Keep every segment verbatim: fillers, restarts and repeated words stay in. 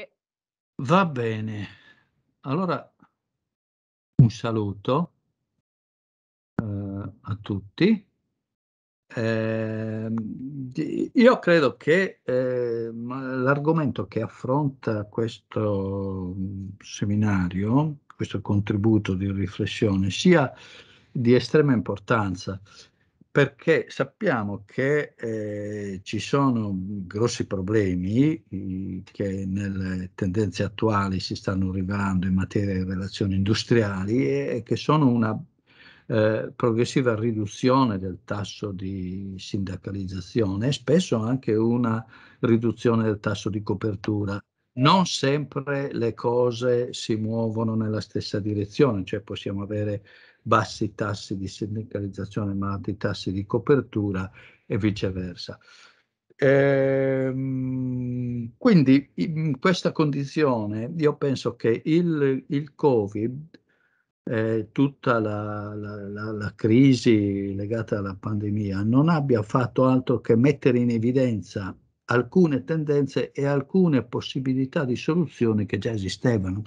tutte. Va bene, allora un saluto eh, a tutti. Eh, io credo che eh, l'argomento che affronta questo seminario, questo contributo di riflessione, sia di estrema importanza, perché sappiamo che eh, ci sono grossi problemi eh, che nelle tendenze attuali si stanno arrivando in materia di relazioni industriali e, e che sono una eh, progressiva riduzione del tasso di sindacalizzazione e spesso anche una riduzione del tasso di copertura. Non sempre le cose si muovono nella stessa direzione, cioè possiamo avere bassi tassi di sindacalizzazione ma alti tassi di copertura e viceversa. Ehm, quindi in questa condizione io penso che il, il Covid, eh, tutta la, la, la, la crisi legata alla pandemia non abbia fatto altro che mettere in evidenza alcune tendenze e alcune possibilità di soluzioni che già esistevano,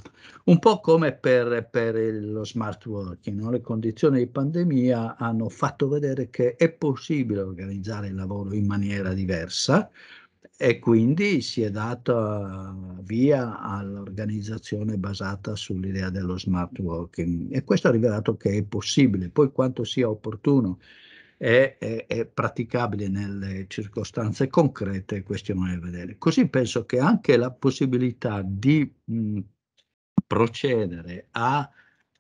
un po' come per, per lo smart working, no? Le condizioni di pandemia hanno fatto vedere che è possibile organizzare il lavoro in maniera diversa e quindi si è data via all'organizzazione basata sull'idea dello smart working e questo ha rivelato che è possibile. Poi quanto sia opportuno È, è, è praticabile nelle circostanze concrete, questione da vedere. Così penso che anche la possibilità di mh, procedere a,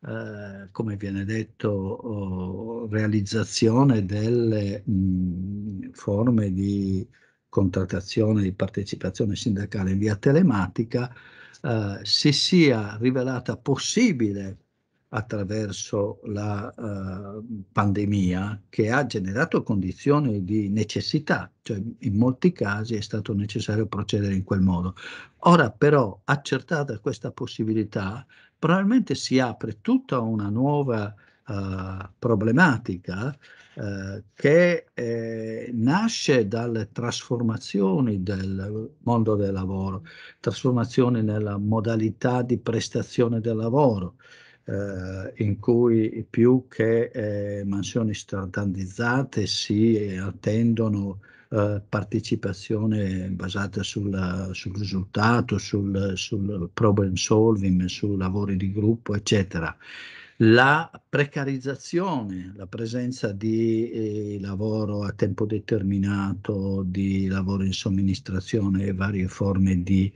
eh, come viene detto, oh, realizzazione delle mh, forme di contrattazione, di partecipazione sindacale in via telematica, eh, si sia rivelata possibile attraverso la uh, pandemia, che ha generato condizioni di necessità, cioè in molti casi è stato necessario procedere in quel modo. Ora però, accertata questa possibilità, probabilmente si apre tutta una nuova uh, problematica uh, che eh, nasce dalle trasformazioni del mondo del lavoro, trasformazioni nella modalità di prestazione del lavoro, Uh, in cui più che eh, mansioni standardizzate si attendono uh, partecipazione basata sulla, sul risultato, sul, sul problem solving, su lavori di gruppo, eccetera. La precarizzazione, la presenza di eh, lavoro a tempo determinato, di lavoro in somministrazione e varie forme di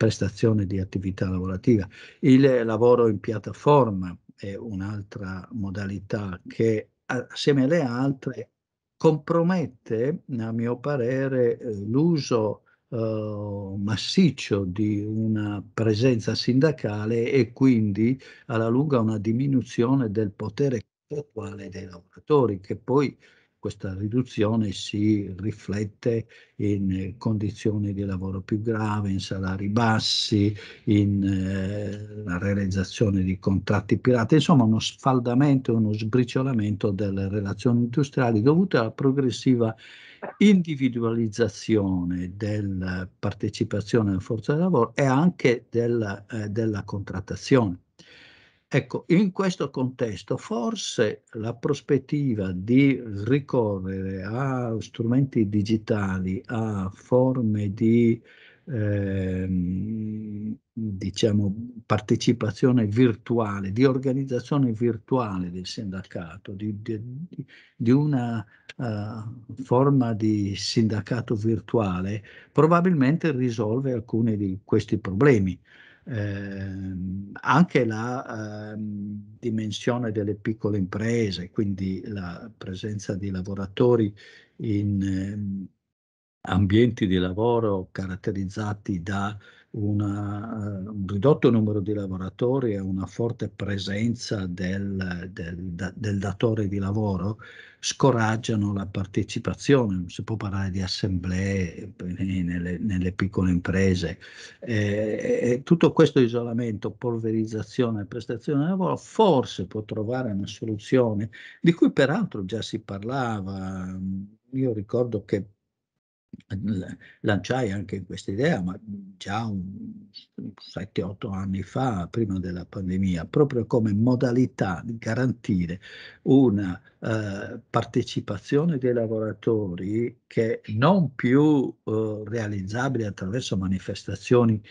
prestazione di attività lavorativa. Il lavoro in piattaforma è un'altra modalità che, assieme alle altre, compromette, a mio parere, l'uso eh, massiccio di una presenza sindacale e quindi alla lunga una diminuzione del potere contrattuale dei lavoratori, che poi questa riduzione si riflette in condizioni di lavoro più gravi, in salari bassi, in eh, la realizzazione di contratti pirata, insomma uno sfaldamento, uno sbriciolamento delle relazioni industriali dovute alla progressiva individualizzazione della partecipazione alla forza del lavoro e anche della, eh, della contrattazione. Ecco, in questo contesto forse la prospettiva di ricorrere a strumenti digitali, a forme di eh, diciamo, partecipazione virtuale, di organizzazione virtuale del sindacato, di, di, di una uh, forma di sindacato virtuale, probabilmente risolve alcuni di questi problemi. Eh, anche la eh, dimensione delle piccole imprese, quindi la presenza di lavoratori in eh, ambienti di lavoro caratterizzati da una, un ridotto numero di lavoratori e una forte presenza del, del, del datore di lavoro, scoraggiano la partecipazione. Non si può parlare di assemblee nelle, nelle piccole imprese. Eh, e tutto questo isolamento, polverizzazione e prestazione del lavoro forse può trovare una soluzione di cui peraltro già si parlava. Io ricordo che lanciai anche questa idea, ma già sette otto anni fa, prima della pandemia, proprio come modalità di garantire una eh, partecipazione dei lavoratori che non più eh, realizzabile attraverso manifestazioni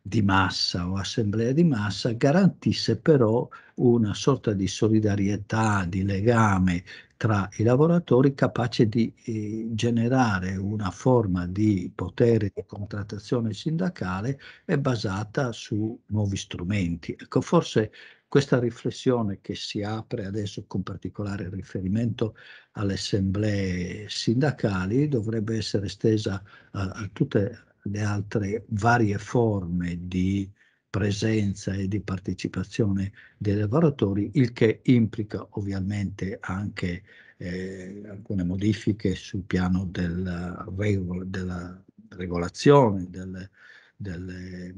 di massa o assemblea di massa, garantisse però una sorta di solidarietà, di legame tra i lavoratori, capace di eh, generare una forma di potere di contrattazione sindacale e basata su nuovi strumenti. Ecco, forse questa riflessione che si apre adesso con particolare riferimento alle assemblee sindacali dovrebbe essere estesa a, a tutte le altre varie forme di presenza e di partecipazione dei lavoratori, il che implica ovviamente anche eh, alcune modifiche sul piano della, regola, della regolazione, del, delle,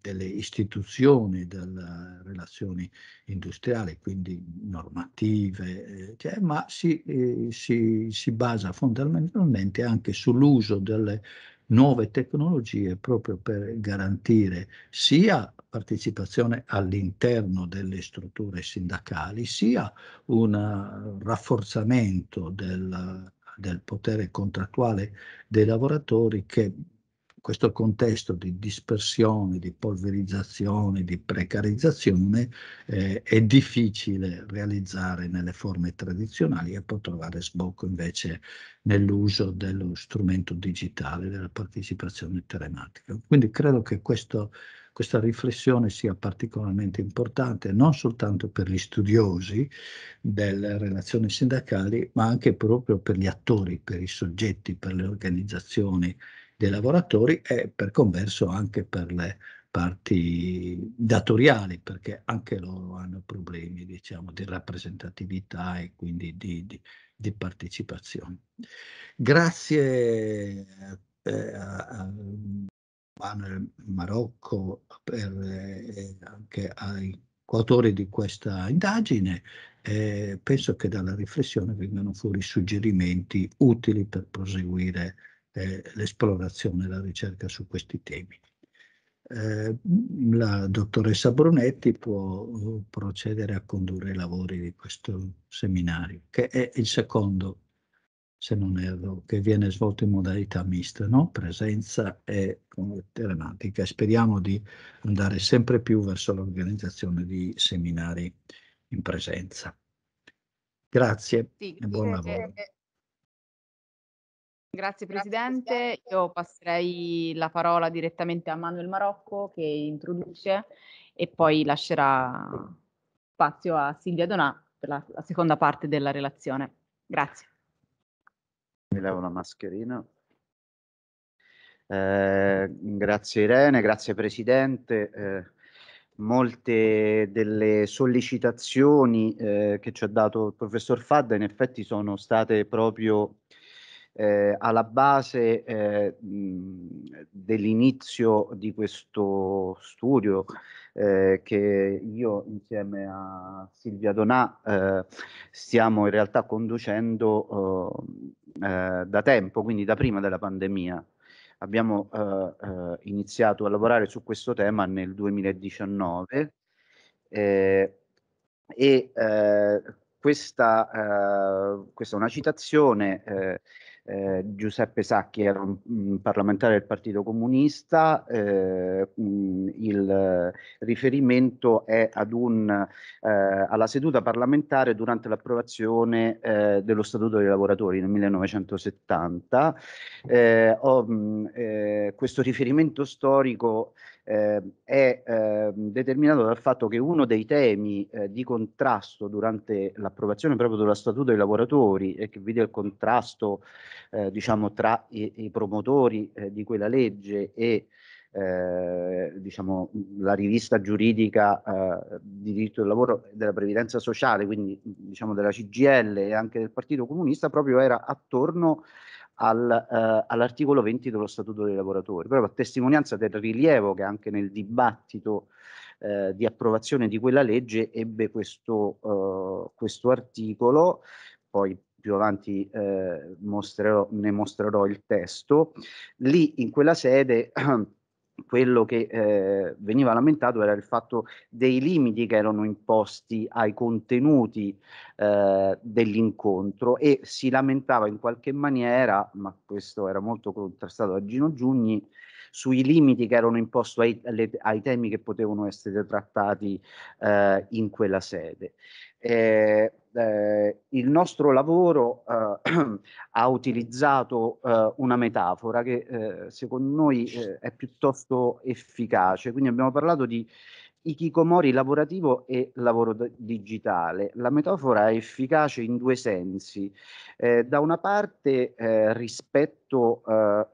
delle istituzioni, delle relazioni industriali, quindi normative, cioè, ma si, eh, si, si basa fondamentalmente anche sull'uso delle nuove tecnologie proprio per garantire sia partecipazione all'interno delle strutture sindacali, sia un rafforzamento del, del potere contrattuale dei lavoratori che in questo contesto di dispersione, di polverizzazione, di precarizzazione eh, è difficile realizzare nelle forme tradizionali e può trovare sbocco invece nell'uso dello strumento digitale della partecipazione telematica. Quindi credo che questo, questa riflessione sia particolarmente importante non soltanto per gli studiosi delle relazioni sindacali, ma anche proprio per gli attori, per i soggetti, per le organizzazioni dei lavoratori e per converso anche per le parti datoriali, perché anche loro hanno problemi, diciamo, di rappresentatività e quindi di, di, di partecipazione. Grazie eh, a Manuel Marocco per, eh, anche ai coautori di questa indagine. Eh, penso che dalla riflessione vengano fuori suggerimenti utili per proseguire eh, l'esplorazione e la ricerca su questi temi. Eh, la dottoressa Brunetti può procedere a condurre i lavori di questo seminario, che è il secondo, se non erro, che viene svolto in modalità mista, no? Presenza e telematica. Speriamo di andare sempre più verso l'organizzazione di seminari in presenza. Grazie sì, e buon lavoro. Che... Grazie Presidente, io passerei la parola direttamente a Manuel Marocco che introduce e poi lascerà spazio a Silvia Donà per la, la seconda parte della relazione. Grazie. Mi levo la mascherina. Eh, grazie Irene, grazie Presidente. Eh, molte delle sollecitazioni eh, che ci ha dato il Professor Fadda in effetti sono state proprio... Eh, alla base eh, dell'inizio di questo studio eh, che io insieme a Silvia Donà eh, stiamo in realtà conducendo eh, eh, da tempo, quindi da prima della pandemia. Abbiamo eh, eh, iniziato a lavorare su questo tema nel duemiladiciannove eh, e eh, questa, eh, questa è una citazione eh, Eh, Giuseppe Sacchi era un, un parlamentare del Partito Comunista, eh, mh, il riferimento è ad un, eh, alla seduta parlamentare durante l'approvazione eh, dello Statuto dei Lavoratori nel millenovecentosettanta. Eh, oh, mh, eh, questo riferimento storico eh, è eh, determinato dal fatto che uno dei temi eh, di contrasto durante l'approvazione proprio dello Statuto dei Lavoratori e eh, che vide il contrasto Eh, diciamo tra i, i promotori eh, di quella legge e eh, diciamo la rivista giuridica eh, di diritto del lavoro e della previdenza sociale, quindi diciamo della C G I L e anche del Partito Comunista, proprio era attorno al, eh, all'articolo venti dello Statuto dei Lavoratori, proprio a testimonianza del rilievo che anche nel dibattito Eh, di approvazione di quella legge ebbe questo, eh, questo articolo. Poi più avanti eh, mostrerò, ne mostrerò il testo. Lì in quella sede quello che eh, veniva lamentato era il fatto dei limiti che erano imposti ai contenuti eh, dell'incontro, e si lamentava in qualche maniera, ma questo era molto contrastato da Gino Giugni, sui limiti che erano imposti ai, alle, ai temi che potevano essere trattati eh, in quella sede. Eh, eh, il nostro lavoro eh, ha utilizzato eh, una metafora che eh, secondo noi eh, è piuttosto efficace, quindi abbiamo parlato di hikikomori lavorativo e lavoro digitale. La metafora è efficace in due sensi, eh, da una parte eh, rispetto eh,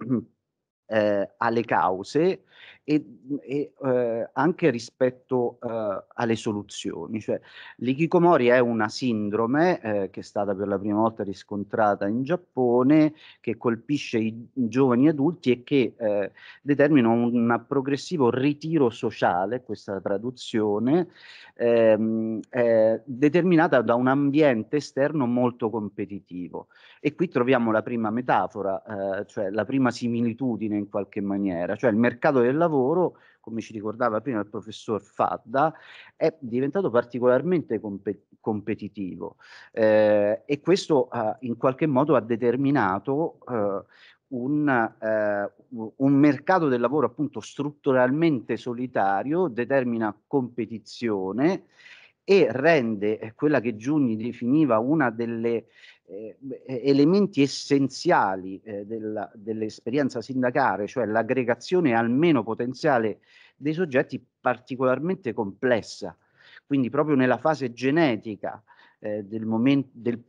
Eh, alle cause e, e eh, anche rispetto eh, alle soluzioni. Cioè, l'hikikomori è una sindrome eh, che è stata per la prima volta riscontrata in Giappone, che colpisce i giovani adulti e che eh, determina un, un progressivo ritiro sociale, questa traduzione, ehm, eh, determinata da un ambiente esterno molto competitivo. E qui troviamo la prima metafora, eh, cioè la prima similitudine in qualche maniera, cioè il mercato del lavoro, come ci ricordava prima il professor Fadda, è diventato particolarmente compet competitivo eh, e questo eh, in qualche modo ha determinato eh, un, eh, un mercato del lavoro appunto strutturalmente solitario, determina competizione e rende quella che Giugni definiva una delle eh, elementi essenziali eh, dell'esperienza dell sindacale, cioè l'aggregazione almeno potenziale dei soggetti, particolarmente complessa. Quindi proprio nella fase genetica eh, del momento del,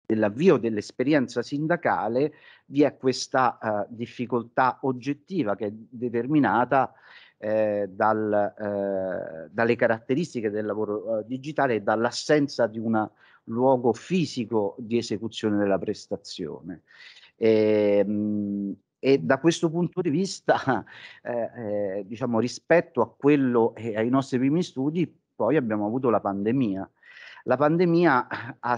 dell'avvio dell'esperienza sindacale vi è questa uh, difficoltà oggettiva che è determinata Eh, dal, eh, dalle caratteristiche del lavoro eh, digitale e dall'assenza di un luogo fisico di esecuzione della prestazione. E, mh, e da questo punto di vista, eh, eh, diciamo, rispetto a quello e eh, ai nostri primi studi, poi abbiamo avuto la pandemia. La pandemia ha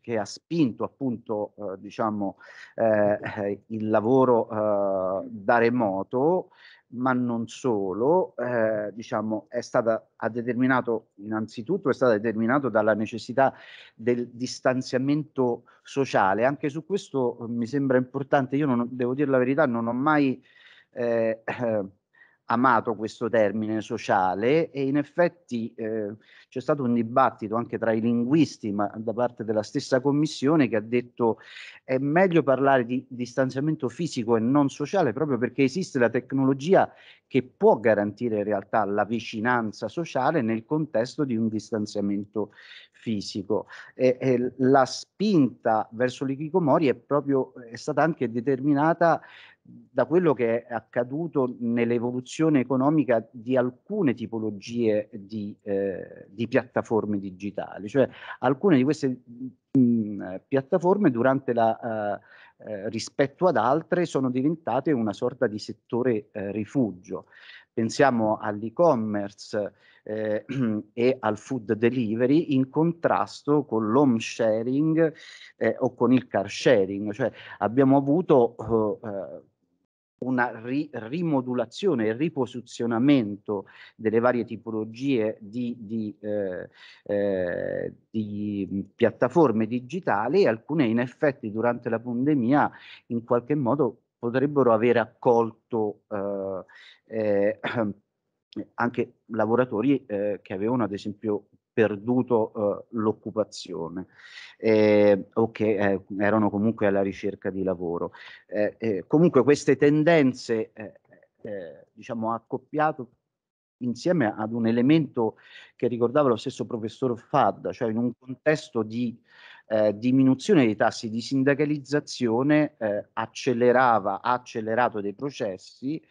che ha spinto appunto eh, diciamo, eh, il lavoro eh, da remoto, ma non solo, eh, diciamo, è stata, ha determinato innanzitutto è stato determinato dalla necessità del distanziamento sociale. Anche su questo mi sembra importante, io non, devo dire la verità, non ho mai eh, amato questo termine sociale, e in effetti eh, c'è stato un dibattito anche tra i linguisti, ma da parte della stessa commissione, che ha detto è meglio parlare di distanziamento fisico e non sociale, proprio perché esiste la tecnologia che può garantire in realtà la vicinanza sociale nel contesto di un distanziamento fisico. E, e la spinta verso l'hikikomori è proprio è stata anche determinata da quello che è accaduto nell'evoluzione economica di alcune tipologie di, eh, di piattaforme digitali. Cioè alcune di queste mh, piattaforme durante la, eh, eh, rispetto ad altre sono diventate una sorta di settore eh, rifugio. Pensiamo all'e-commerce eh, e al food delivery in contrasto con l'home sharing eh, o con il car sharing. Cioè abbiamo avuto eh, una ri rimodulazione e riposizionamento delle varie tipologie di, di, eh, eh, di piattaforme digitali, e alcune in effetti durante la pandemia in qualche modo potrebbero aver accolto eh, eh, anche lavoratori eh, che avevano ad esempio perduto eh, l'occupazione eh, o che eh, erano comunque alla ricerca di lavoro. Eh, eh, comunque queste tendenze eh, eh, diciamo accoppiato insieme ad un elemento che ricordava lo stesso professor Fadda, cioè in un contesto di eh, diminuzione dei tassi di sindacalizzazione eh, accelerava, ha accelerato dei processi,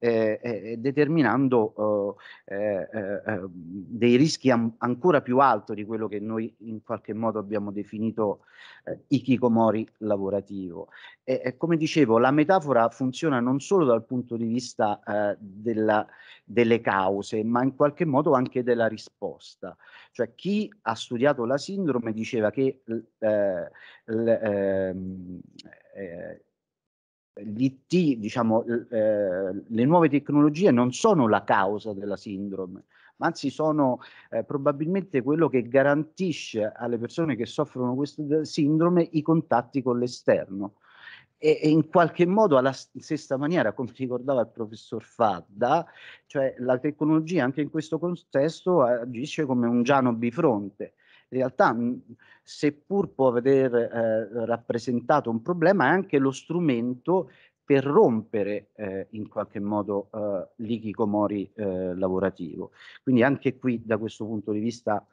eh, eh, determinando eh, eh, eh, dei rischi an ancora più alti di quello che noi in qualche modo abbiamo definito eh, hikikomori lavorativo. E, e come dicevo, la metafora funziona non solo dal punto di vista eh, della, delle cause, ma in qualche modo anche della risposta. Cioè, chi ha studiato la sindrome diceva che eh, l, eh, eh, l'I T, diciamo, eh, le nuove tecnologie non sono la causa della sindrome, ma anzi sono eh, probabilmente quello che garantisce alle persone che soffrono questa sindrome i contatti con l'esterno. E, e in qualche modo alla stessa maniera, come ricordava il professor Fadda, cioè la tecnologia anche in questo contesto agisce come un giano bifronte. In realtà, seppur può aver eh, rappresentato un problema, è anche lo strumento per rompere eh, in qualche modo eh, l'hikikomori eh, lavorativo. Quindi anche qui, da questo punto di vista,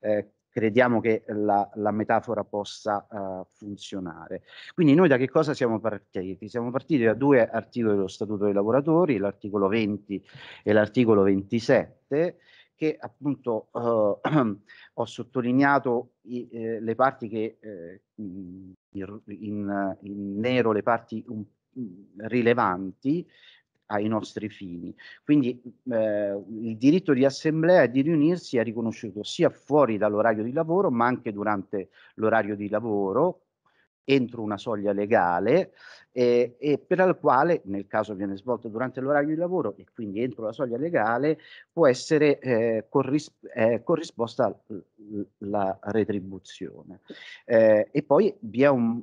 eh, crediamo che la, la metafora possa uh, funzionare. Quindi noi da che cosa siamo partiti? Siamo partiti da due articoli dello Statuto dei Lavoratori, l'articolo venti e l'articolo ventisette, che appunto uh, ho sottolineato i, eh, le parti che, eh, in, in, in nero, le parti um, rilevanti ai nostri fini. Quindi eh, il diritto di assemblea e di riunirsi è riconosciuto sia fuori dall'orario di lavoro, ma anche durante l'orario di lavoro, entro una soglia legale, eh, e per la quale, nel caso viene svolto durante l'orario di lavoro e quindi entro la soglia legale, può essere eh, corris eh, corrisposta la retribuzione. Eh, e poi vi è un,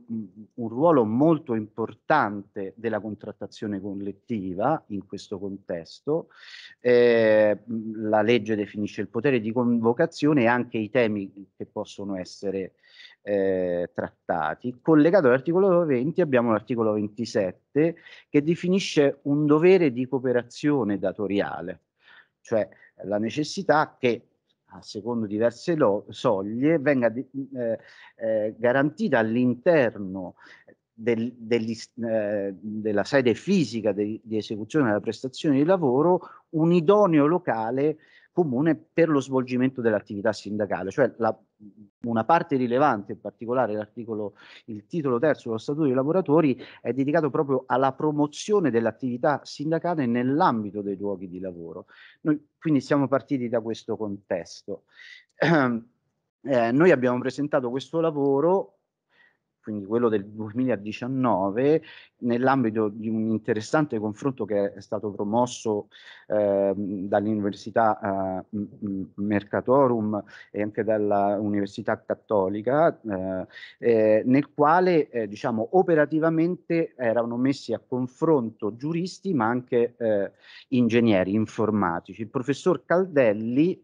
un ruolo molto importante della contrattazione collettiva in questo contesto. Eh, la legge definisce il potere di convocazione e anche i temi che possono essere Eh, trattati. Collegato all'articolo venti abbiamo l'articolo ventisette, che definisce un dovere di cooperazione datoriale, cioè la necessità che a secondo diverse soglie venga eh, eh, garantita all'interno del, degli, eh, della sede fisica de, di esecuzione della prestazione di lavoro un idoneo locale comune per lo svolgimento dell'attività sindacale, cioè la, una parte rilevante, in particolare l'articolo, il titolo terzo dello Statuto dei Lavoratori, è dedicato proprio alla promozione dell'attività sindacale nell'ambito dei luoghi di lavoro. Noi quindi siamo partiti da questo contesto. Eh, noi abbiamo presentato questo lavoro, quindi quello del duemiladiciannove, nell'ambito di un interessante confronto che è stato promosso eh, dall'Università eh, Mercatorum e anche dall'Università Cattolica, eh, eh, nel quale eh, diciamo, operativamente erano messi a confronto giuristi ma anche eh, ingegneri informatici. Il professor Caldelli,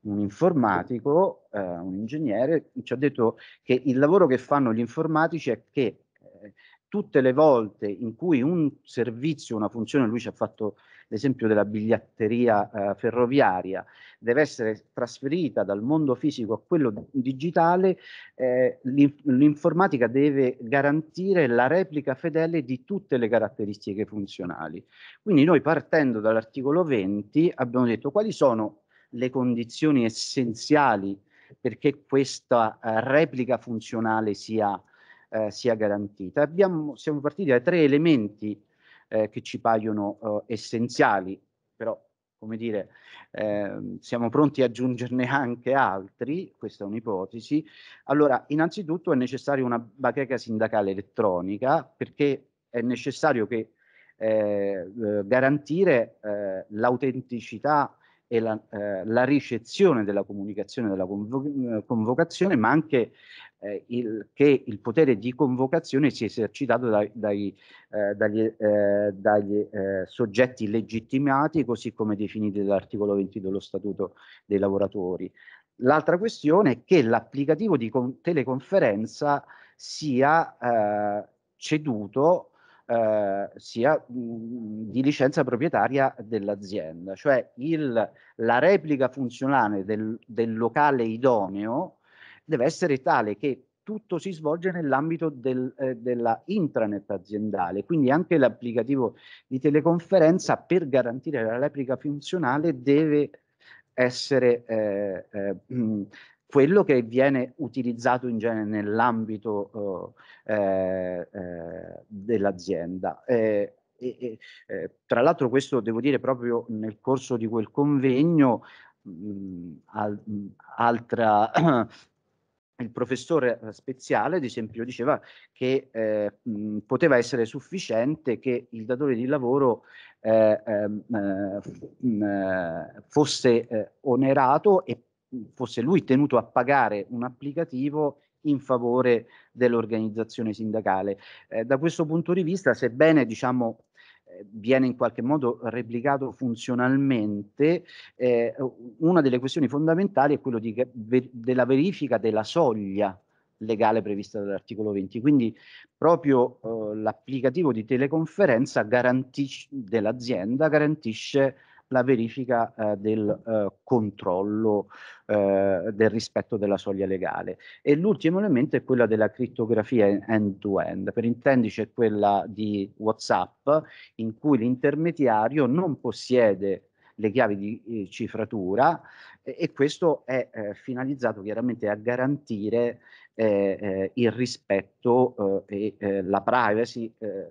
un informatico, eh, un ingegnere, ci ha detto che il lavoro che fanno gli informatici è che eh, tutte le volte in cui un servizio, una funzione, lui ci ha fatto l'esempio della biglietteria eh, ferroviaria, deve essere trasferita dal mondo fisico a quello digitale, eh, l'informatica deve garantire la replica fedele di tutte le caratteristiche funzionali. Quindi noi, partendo dall'articolo venti, abbiamo detto quali sono le condizioni essenziali perché questa eh, replica funzionale sia, eh, sia garantita. Abbiamo, siamo partiti da tre elementi eh, che ci paiono eh, essenziali, però, come dire, eh, siamo pronti ad aggiungerne anche altri, questa è un'ipotesi. Allora, innanzitutto è necessaria una bacheca sindacale elettronica, perché è necessario che eh, garantire eh, l'autenticità e la, eh, la ricezione della comunicazione della convo convocazione, ma anche eh, il, che il potere di convocazione sia esercitato dai, dai, eh, dagli, eh, dagli eh, soggetti legittimati, così come definiti dall'articolo venti dello Statuto dei Lavoratori. L'altra questione è che l'applicativo di teleconferenza sia eh, ceduto Eh, sia mh, di licenza proprietaria dell'azienda, cioè il, la replica funzionale del, del locale idoneo deve essere tale che tutto si svolge nell'ambito del, eh, della intranet aziendale, quindi anche l'applicativo di teleconferenza, per garantire la replica funzionale, deve essere eh, eh, mh, quello che viene utilizzato in genere nell'ambito eh, eh, dell'azienda. Eh, eh, eh, tra l'altro, questo devo dire, proprio nel corso di quel convegno, mh, al, mh, altra il professore Speziale, ad esempio, diceva che eh, mh, poteva essere sufficiente che il datore di lavoro eh, eh, mh, fosse eh, onerato e fosse lui tenuto a pagare un applicativo in favore dell'organizzazione sindacale. Eh, da questo punto di vista, sebbene, diciamo, viene in qualche modo replicato funzionalmente, eh, una delle questioni fondamentali è quella di, della verifica della soglia legale prevista dall'articolo venti, quindi proprio eh, l'applicativo di teleconferenza dell'azienda garantisce la verifica eh, del eh, controllo eh, del rispetto della soglia legale. E l'ultimo elemento è quella della crittografia end-to-end, per intenderci è quella di WhatsApp, in cui l'intermediario non possiede le chiavi di eh, cifratura, e, e questo è eh, finalizzato chiaramente a garantire eh, eh, il rispetto eh, e eh, la privacy eh,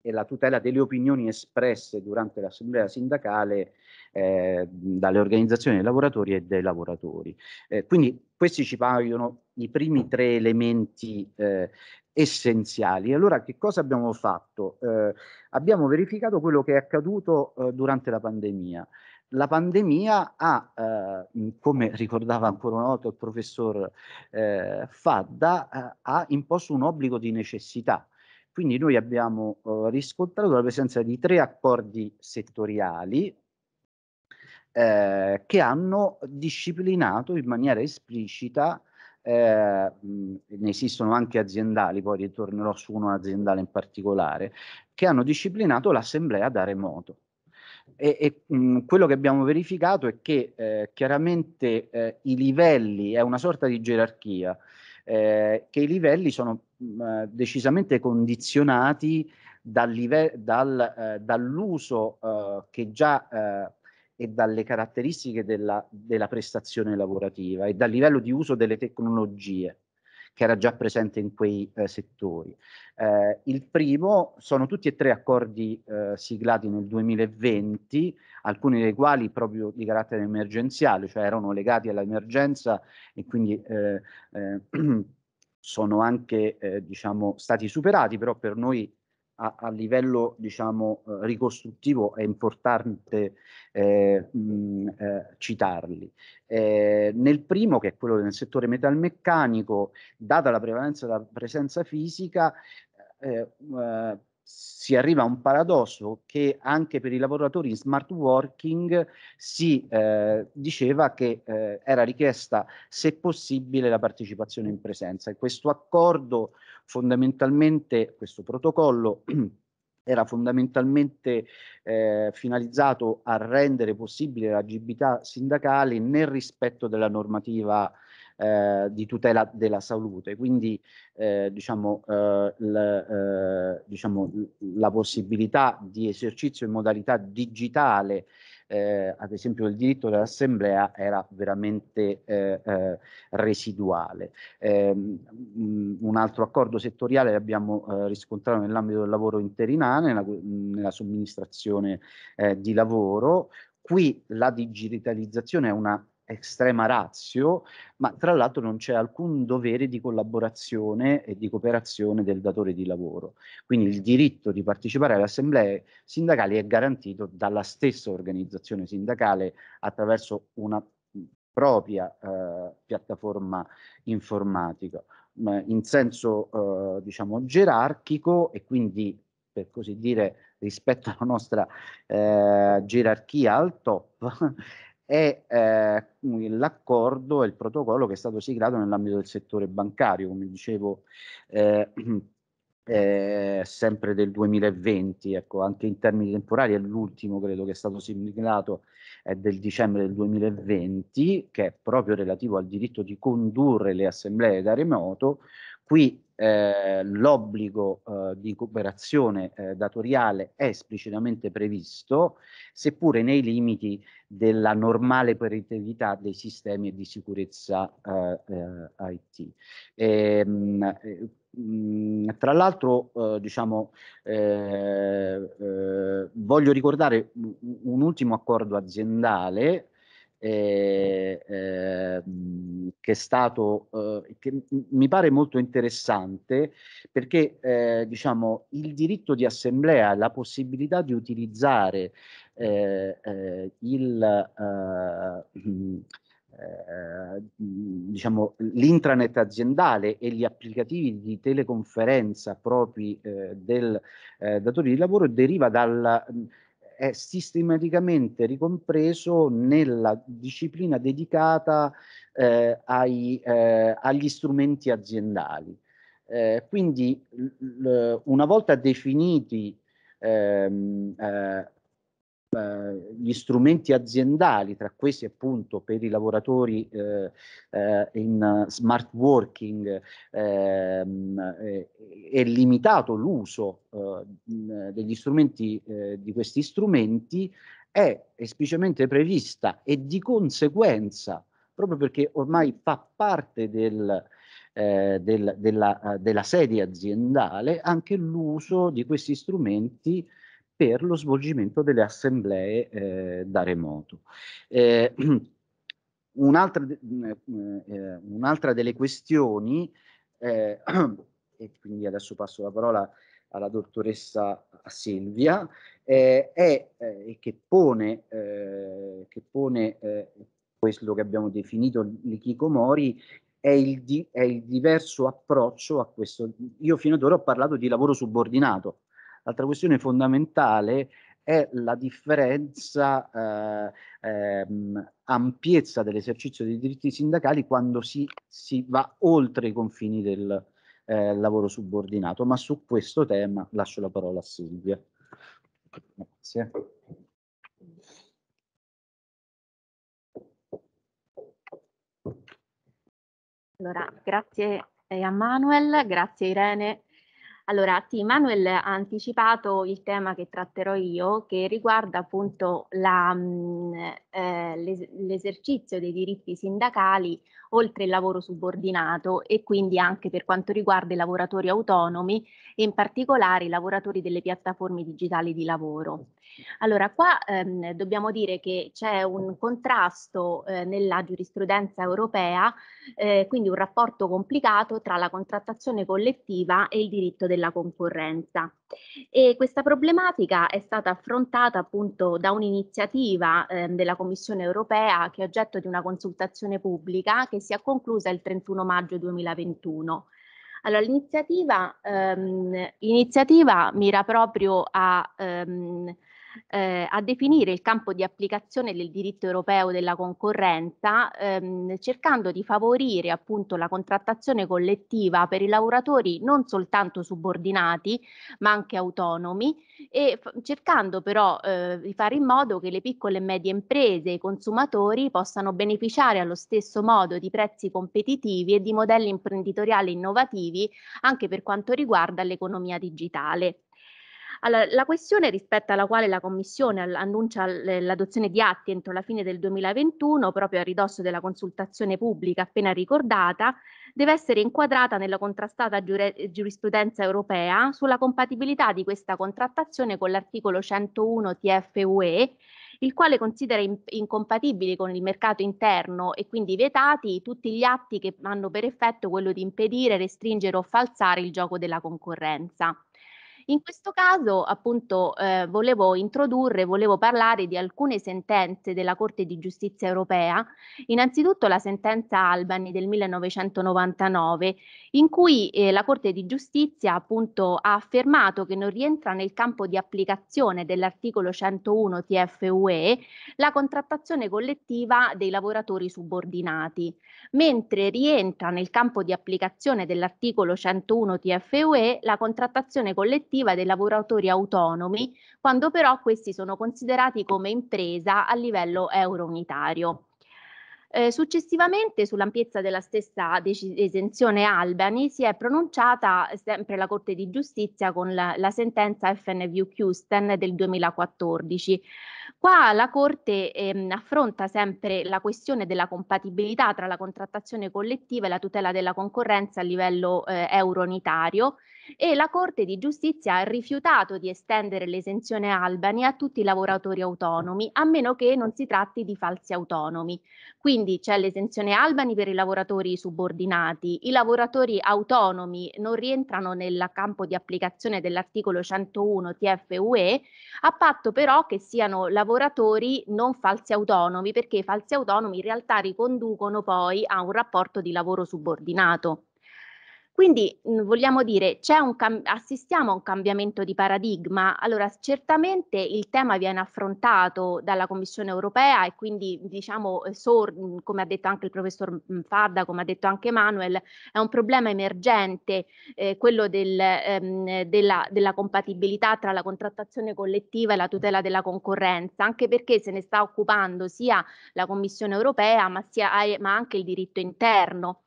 e la tutela delle opinioni espresse durante l'assemblea sindacale eh, dalle organizzazioni dei lavoratori e dei lavoratori. Eh, quindi questi ci paiono i primi tre elementi eh, essenziali. Allora, che cosa abbiamo fatto? Eh, abbiamo verificato quello che è accaduto eh, durante la pandemia. La pandemia ha, eh, come ricordava ancora una volta il professor eh, Fadda, eh, ha imposto un obbligo di necessità. Quindi noi abbiamo eh, riscontrato la presenza di tre accordi settoriali eh, che hanno disciplinato in maniera esplicita, eh, mh, ne esistono anche aziendali, poi ritornerò su uno aziendale in particolare, che hanno disciplinato l'assemblea da remoto. E, e mh, quello che abbiamo verificato è che eh, chiaramente eh, i livelli, è una sorta di gerarchia, eh, che i livelli sono mh, decisamente condizionati dal live- dal, eh, dall'uso eh, che già eh, e dalle caratteristiche della, della prestazione lavorativa e dal livello di uso delle tecnologie che era già presente in quei eh, settori. Eh, il primo, sono tutti e tre accordi eh, siglati nel duemilaventi, alcuni dei quali proprio di carattere emergenziale, cioè erano legati all'emergenza, e quindi eh, eh, sono anche eh, diciamo, stati superati, però per noi a, a livello, diciamo, ricostruttivo è importante eh, mh, eh, citarli. Eh, nel primo, che è quello del settore metalmeccanico, data la prevalenza della presenza fisica, eh, eh, si arriva a un paradosso che anche per i lavoratori in smart working si eh, diceva che eh, era richiesta, se possibile, la partecipazione in presenza, e questo accordo fondamentalmente, questo protocollo era fondamentalmente eh, finalizzato a rendere possibile l'agilità sindacale nel rispetto della normativa Eh, di tutela della salute, quindi eh, diciamo, eh, l, eh, diciamo la possibilità di esercizio in modalità digitale, eh, ad esempio il diritto dell'assemblea, era veramente eh, eh, residuale. Eh, mh, un altro accordo settoriale abbiamo eh, riscontrato nell'ambito del lavoro interinale, nella, nella somministrazione eh, di lavoro. Qui la digitalizzazione è una estrema ratio, ma tra l'altro non c'è alcun dovere di collaborazione e di cooperazione del datore di lavoro, quindi il diritto di partecipare alle assemblee sindacali è garantito dalla stessa organizzazione sindacale attraverso una propria eh, piattaforma informatica, ma in senso eh, diciamo gerarchico, e quindi, per così dire, rispetto alla nostra eh, gerarchia al top. È eh, l'accordo e il protocollo che è stato siglato nell'ambito del settore bancario, come dicevo eh, eh, sempre del duemilaventi, ecco, anche in termini temporali, è l'ultimo credo che è stato siglato, è del dicembre del duemilaventi, che è proprio relativo al diritto di condurre le assemblee da remoto. Qui eh, l'obbligo eh, di cooperazione eh, datoriale è esplicitamente previsto, seppure nei limiti della normale operatività dei sistemi di sicurezza eh, eh, I T. E, mh, mh, tra l'altro, eh, diciamo, eh, eh, voglio ricordare un ultimo accordo aziendale Eh, eh, che è stato eh, che mi pare molto interessante, perché eh, diciamo il diritto di assemblea, la possibilità di utilizzare eh, eh, il eh, Eh, diciamo l'intranet aziendale e gli applicativi di teleconferenza propri eh, del eh, datore di lavoro, deriva dal è sistematicamente ricompreso nella disciplina dedicata eh, ai, eh, agli strumenti aziendali. Eh, quindi una volta definiti ehm, eh, gli strumenti aziendali, tra questi appunto per i lavoratori eh, eh, in smart working, eh, eh, è limitato l'uso eh, degli strumenti, eh, di questi strumenti, è esplicitamente prevista, e di conseguenza, proprio perché ormai fa parte del, eh, del, della, della sede aziendale, anche l'uso di questi strumenti per lo svolgimento delle assemblee eh, da remoto. Eh, un'altra, eh, un'altra delle questioni, eh, e quindi adesso passo la parola alla dottoressa Silvia, eh, è eh, che pone, eh, che pone eh, quello che abbiamo definito l'hikikomori, è il, di, è il diverso approccio a questo. Io fino ad ora ho parlato di lavoro subordinato. L'altra questione fondamentale è la differenza, eh, ehm, ampiezza dell'esercizio dei diritti sindacali quando si, si va oltre i confini del eh, lavoro subordinato, ma su questo tema lascio la parola a Silvia. Grazie. Allora, grazie a Manuel, grazie Irene. Allora, sì, Manuel ha anticipato il tema che tratterò io, che riguarda appunto l'esercizio eh, dei diritti sindacali oltre il lavoro subordinato, e quindi anche per quanto riguarda i lavoratori autonomi e in particolare i lavoratori delle piattaforme digitali di lavoro. Allora, qua ehm, dobbiamo dire che c'è un contrasto eh, nella giurisprudenza europea, eh, quindi un rapporto complicato tra la contrattazione collettiva e il diritto della concorrenza. E questa problematica è stata affrontata appunto da un'iniziativa eh, della Commissione Europea, che è oggetto di una consultazione pubblica che si è conclusa il trentuno maggio duemilaventuno. Allora, l'iniziativa ehm, l'iniziativa mira proprio a, ehm, eh, a definire il campo di applicazione del diritto europeo della concorrenza, ehm, cercando di favorire appunto la contrattazione collettiva per i lavoratori non soltanto subordinati ma anche autonomi, e cercando però eh, di fare in modo che le piccole e medie imprese e i consumatori possano beneficiare allo stesso modo di prezzi competitivi e di modelli imprenditoriali innovativi anche per quanto riguarda l'economia digitale. Allora, la questione rispetto alla quale la Commissione annuncia l'adozione di atti entro la fine del duemilaventuno, proprio a ridosso della consultazione pubblica appena ricordata, deve essere inquadrata nella contrastata giurisprudenza europea sulla compatibilità di questa contrattazione con l'articolo centouno T F U E, il quale considera incompatibili con il mercato interno e quindi vietati tutti gli atti che hanno per effetto quello di impedire, restringere o falsare il gioco della concorrenza. In questo caso appunto eh, volevo introdurre, volevo parlare di alcune sentenze della Corte di Giustizia europea, innanzitutto la sentenza Albany del millenovecentonovantanove, in cui eh, la Corte di Giustizia appunto ha affermato che non rientra nel campo di applicazione dell'articolo centouno T F U E la contrattazione collettiva dei lavoratori subordinati, mentre rientra nel campo di applicazione dell'articolo centouno T F U E la contrattazione collettiva dei lavoratori autonomi, quando però questi sono considerati come impresa a livello eurounitario. Eh, successivamente, sull'ampiezza della stessa esenzione Albany, si è pronunciata sempre la Corte di Giustizia con la, la sentenza F N V U-Custen del duemilaquattordici. Qua la Corte ehm, affronta sempre la questione della compatibilità tra la contrattazione collettiva e la tutela della concorrenza a livello eh, eurounitario, e la Corte di Giustizia ha rifiutato di estendere l'esenzione Albany a tutti i lavoratori autonomi, a meno che non si tratti di falsi autonomi. Quindi c'è l'esenzione Albany per i lavoratori subordinati, i lavoratori autonomi non rientrano nel campo di applicazione dell'articolo centouno T F U E, a patto però che siano lavoratori non falsi autonomi, perché i falsi autonomi in realtà riconducono poi a un rapporto di lavoro subordinato. Quindi vogliamo dire, c'è un assistiamo a un cambiamento di paradigma. Allora, certamente il tema viene affrontato dalla Commissione Europea e quindi, diciamo, come ha detto anche il professor Fadda, come ha detto anche Manuel, è un problema emergente eh, quello del, ehm, della, della compatibilità tra la contrattazione collettiva e la tutela della concorrenza, anche perché se ne sta occupando sia la Commissione Europea ma, sia, ma anche il diritto interno.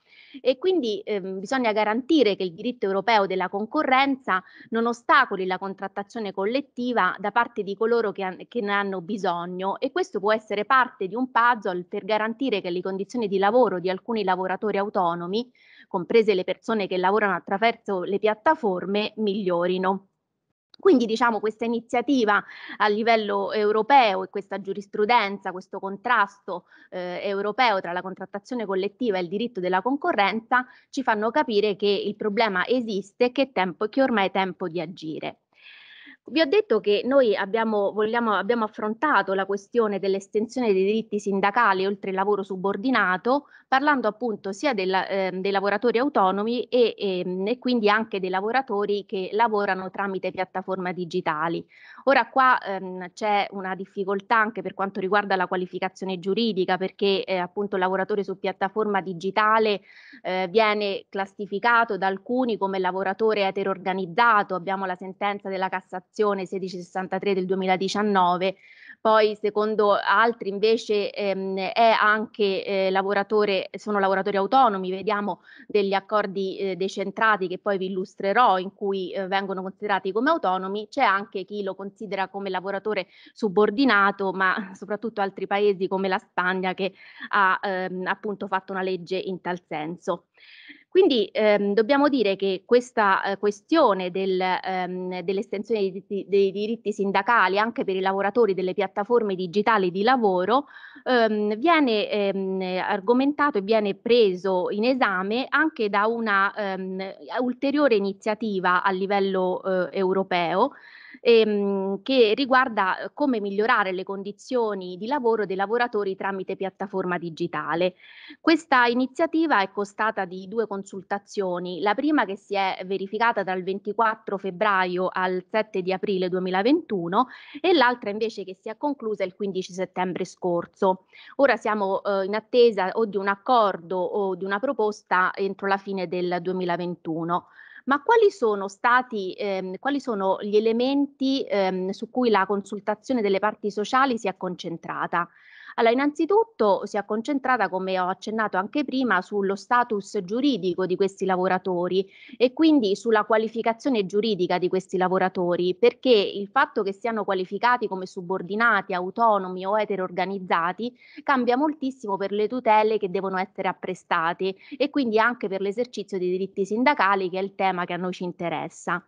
E quindi eh, bisogna garantire che il diritto europeo della concorrenza non ostacoli la contrattazione collettiva da parte di coloro che, che ne hanno bisogno, e questo può essere parte di un puzzle per garantire che le condizioni di lavoro di alcuni lavoratori autonomi, comprese le persone che lavorano attraverso le piattaforme, migliorino. Quindi, diciamo, questa iniziativa a livello europeo e questa giurisprudenza, questo contrasto eh, europeo tra la contrattazione collettiva e il diritto della concorrenza ci fanno capire che il problema esiste e che, che ormai è tempo di agire. Vi ho detto che noi abbiamo, vogliamo, abbiamo affrontato la questione dell'estensione dei diritti sindacali oltre il lavoro subordinato, parlando appunto sia del, eh, dei lavoratori autonomi e, e, e quindi anche dei lavoratori che lavorano tramite piattaforme digitali. Ora qua ehm, c'è una difficoltà anche per quanto riguarda la qualificazione giuridica, perché eh, appunto il lavoratore su piattaforma digitale eh, viene classificato da alcuni come lavoratore etero-organizzato. Abbiamo la sentenza della Cassazione milleseicentosessantatré del duemiladiciannove, poi secondo altri invece ehm, è anche eh, lavoratore, sono lavoratori autonomi. Vediamo degli accordi eh, decentrati che poi vi illustrerò, in cui eh, vengono considerati come autonomi. C'è anche chi lo considera come lavoratore subordinato, ma soprattutto altri paesi come la Spagna che ha ehm, appunto fatto una legge in tal senso. Quindi ehm, dobbiamo dire che questa eh, questione del, ehm, dell'estensione dei, dei diritti sindacali anche per i lavoratori delle piattaforme digitali di lavoro ehm, viene ehm, argomentato e viene preso in esame anche da una ehm, ulteriore iniziativa a livello eh, europeo, ehm, che riguarda come migliorare le condizioni di lavoro dei lavoratori tramite piattaforma digitale. Questa iniziativa è costata di due consultazioni. Consultazioni. La prima, che si è verificata dal ventiquattro febbraio al sette di aprile duemilaventuno, e l'altra invece che si è conclusa il quindici settembre scorso. Ora siamo eh, in attesa o di un accordo o di una proposta entro la fine del duemilaventuno. Ma quali sono stati, ehm, quali sono gli elementi ehm, su cui la consultazione delle parti sociali si è concentrata? Allora, innanzitutto si è concentrata, come ho accennato anche prima, sullo status giuridico di questi lavoratori e quindi sulla qualificazione giuridica di questi lavoratori, perché il fatto che siano qualificati come subordinati, autonomi o etero-organizzati cambia moltissimo per le tutele che devono essere apprestate e quindi anche per l'esercizio dei diritti sindacali, che è il tema che a noi ci interessa.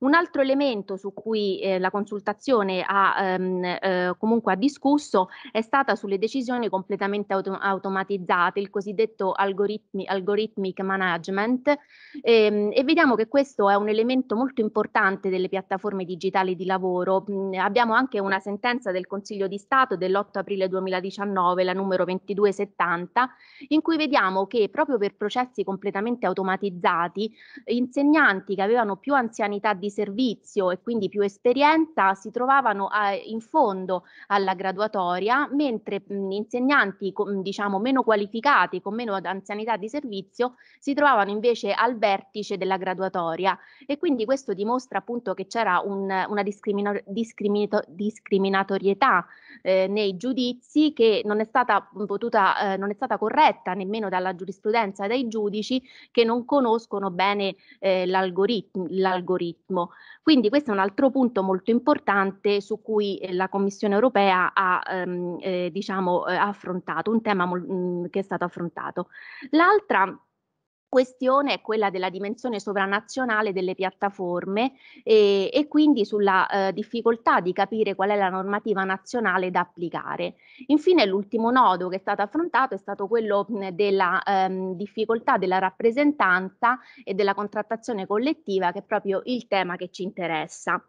Un altro elemento su cui eh, la consultazione ha ehm, eh, comunque ha discusso è stata sulle decisioni completamente auto automatizzate, il cosiddetto algoritmi algorithmic management, ehm, e vediamo che questo è un elemento molto importante delle piattaforme digitali di lavoro. Mh, abbiamo anche una sentenza del Consiglio di Stato dell'otto aprile duemiladiciannove, la numero ventidue settanta, in cui vediamo che proprio per processi completamente automatizzati, insegnanti che avevano più anzianità di servizio e quindi più esperienza si trovavano a, in fondo alla graduatoria, mentre mh, insegnanti com, diciamo meno qualificati, con meno anzianità di servizio, si trovavano invece al vertice della graduatoria, e quindi questo dimostra appunto che c'era un, una discriminato, discriminato, discriminatorietà eh, nei giudizi, che non è stata potuta, eh, non è stata corretta nemmeno dalla giurisprudenza dei giudici, che non conoscono bene eh, l'algoritmo. Quindi questo è un altro punto molto importante su cui eh, la Commissione Europea ha ehm, eh, diciamo, eh, affrontato, un tema mh, che è stato affrontato. L'altra questione è quella della dimensione sovranazionale delle piattaforme e, e quindi sulla eh, difficoltà di capire qual è la normativa nazionale da applicare. Infine, l'ultimo nodo che è stato affrontato è stato quello della ehm, difficoltà della rappresentanza e della contrattazione collettiva, che è proprio il tema che ci interessa.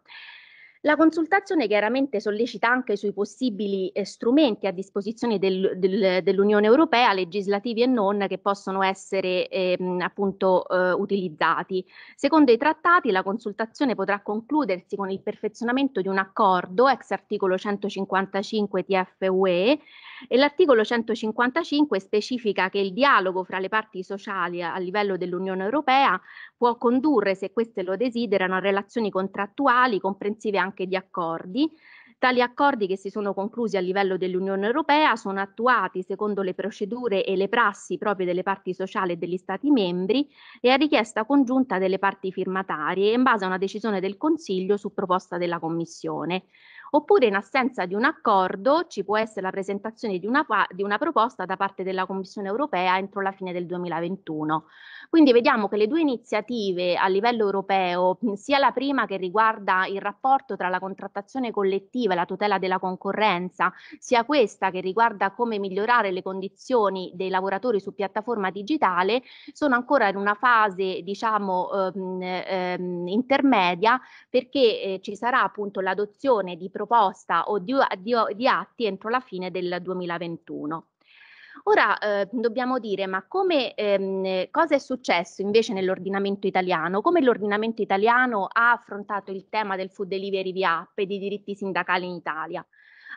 La consultazione chiaramente sollecita anche sui possibili eh, strumenti a disposizione del, del, dell'Unione Europea, legislativi e non, che possono essere eh, appunto eh, utilizzati. Secondo i trattati, la consultazione potrà concludersi con il perfezionamento di un accordo ex articolo centocinquantacinque T F U E, e l'articolo centocinquantacinque specifica che il dialogo fra le parti sociali a, a livello dell'Unione Europea può condurre, se queste lo desiderano, a relazioni contrattuali comprensive anche anche di accordi. Tali accordi che si sono conclusi a livello dell'Unione Europea sono attuati secondo le procedure e le prassi proprie delle parti sociali e degli Stati membri e a richiesta congiunta delle parti firmatarie, in base a una decisione del Consiglio su proposta della Commissione. Oppure, in assenza di un accordo, ci può essere la presentazione di una, di una proposta da parte della Commissione Europea entro la fine del duemilaventuno. Quindi vediamo che le due iniziative a livello europeo, sia la prima che riguarda il rapporto tra la contrattazione collettiva e la tutela della concorrenza, sia questa che riguarda come migliorare le condizioni dei lavoratori su piattaforma digitale, sono ancora in una fase, diciamo, ehm, ehm, intermedia, perché eh, ci sarà appunto l'adozione di proposta o di, di, di atti entro la fine del duemilaventuno. Ora eh, dobbiamo dire, ma come, ehm, cosa è successo invece nell'ordinamento italiano? Come l'ordinamento italiano ha affrontato il tema del food delivery via app e dei diritti sindacali in Italia?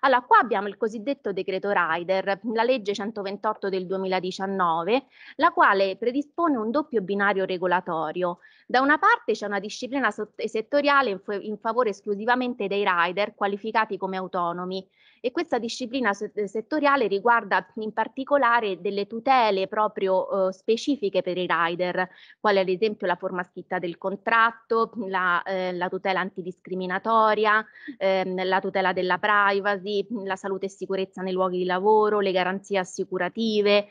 Allora, qua abbiamo il cosiddetto decreto rider, la legge centoventotto del duemiladiciannove, la quale predispone un doppio binario regolatorio. Da una parte c'è una disciplina settoriale in favore esclusivamente dei rider qualificati come autonomi, e questa disciplina settoriale riguarda in particolare delle tutele proprio eh, specifiche per i rider, quali ad esempio la forma scritta del contratto, la, eh, la tutela antidiscriminatoria, eh, la tutela della privacy, la salute e sicurezza nei luoghi di lavoro, le garanzie assicurative,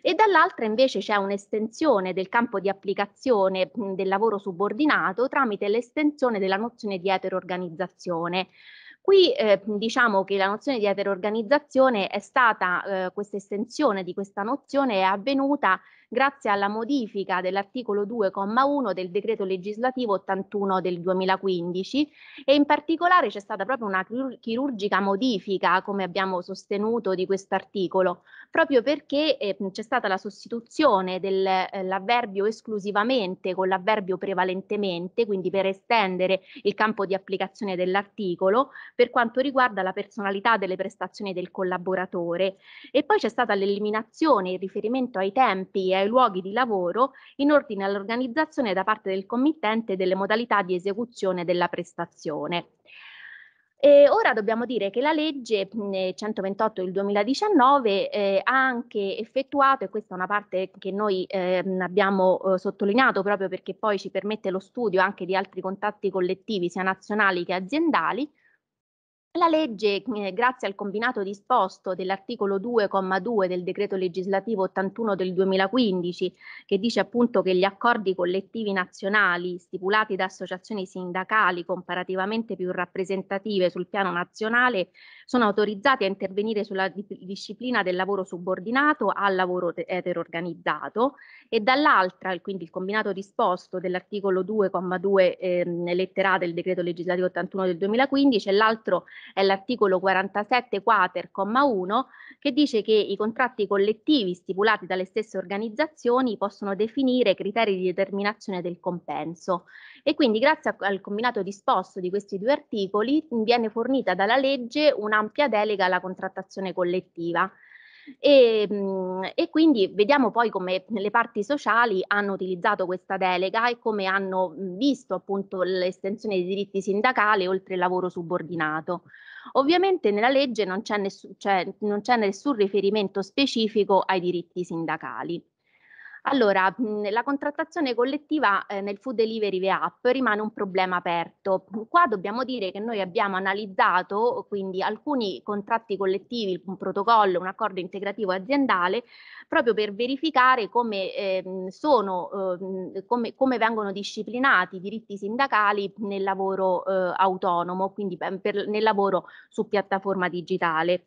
e dall'altra invece c'è un'estensione del campo di applicazione del lavoro subordinato tramite l'estensione della nozione di etero-organizzazione. Qui eh, diciamo che la nozione di etero-organizzazione è stata, eh, questa estensione di questa nozione è avvenuta grazie alla modifica dell'articolo due comma uno del decreto legislativo ottantuno del duemilaquindici, e in particolare c'è stata proprio una chirurgica modifica, come abbiamo sostenuto, di questo articolo, proprio perché eh, c'è stata la sostituzione dell'avverbio eh, esclusivamente con l'avverbio prevalentemente, quindi per estendere il campo di applicazione dell'articolo per quanto riguarda la personalità delle prestazioni del collaboratore, e poi c'è stata l'eliminazione in riferimento ai tempi e ai luoghi di lavoro in ordine all'organizzazione da parte del committente delle modalità di esecuzione della prestazione. E ora dobbiamo dire che la legge centoventotto del duemiladiciannove eh, ha anche effettuato, e questa è una parte che noi eh, abbiamo eh, sottolineato proprio perché poi ci permette lo studio anche di altri contratti collettivi sia nazionali che aziendali, La legge, eh, grazie al combinato disposto dell'articolo due comma due del decreto legislativo ottantuno del duemilaquindici, che dice appunto che gli accordi collettivi nazionali stipulati da associazioni sindacali comparativamente più rappresentative sul piano nazionale sono autorizzati a intervenire sulla di disciplina del lavoro subordinato al lavoro etero-organizzato, e dall'altra, quindi il combinato disposto dell'articolo due comma due eh, lettera del decreto legislativo ottantuno del duemilaquindici, e l'altro è l'articolo quarantasette quater comma uno, che dice che i contratti collettivi stipulati dalle stesse organizzazioni possono definire criteri di determinazione del compenso, e quindi grazie al combinato disposto di questi due articoli viene fornita dalla legge un'ampia delega alla contrattazione collettiva. E, e quindi vediamo poi come le parti sociali hanno utilizzato questa delega e come hanno visto appunto l'estensione dei diritti sindacali oltre il lavoro subordinato. Ovviamente nella legge non c'è nessun, non c'è nessun riferimento specifico ai diritti sindacali. Allora, la contrattazione collettiva eh, nel food delivery V A P rimane un problema aperto. Qua dobbiamo dire che noi abbiamo analizzato quindi alcuni contratti collettivi, un protocollo, un accordo integrativo aziendale, proprio per verificare come, eh, sono, eh, come, come vengono disciplinati i diritti sindacali nel lavoro eh, autonomo, quindi per, nel lavoro su piattaforma digitale.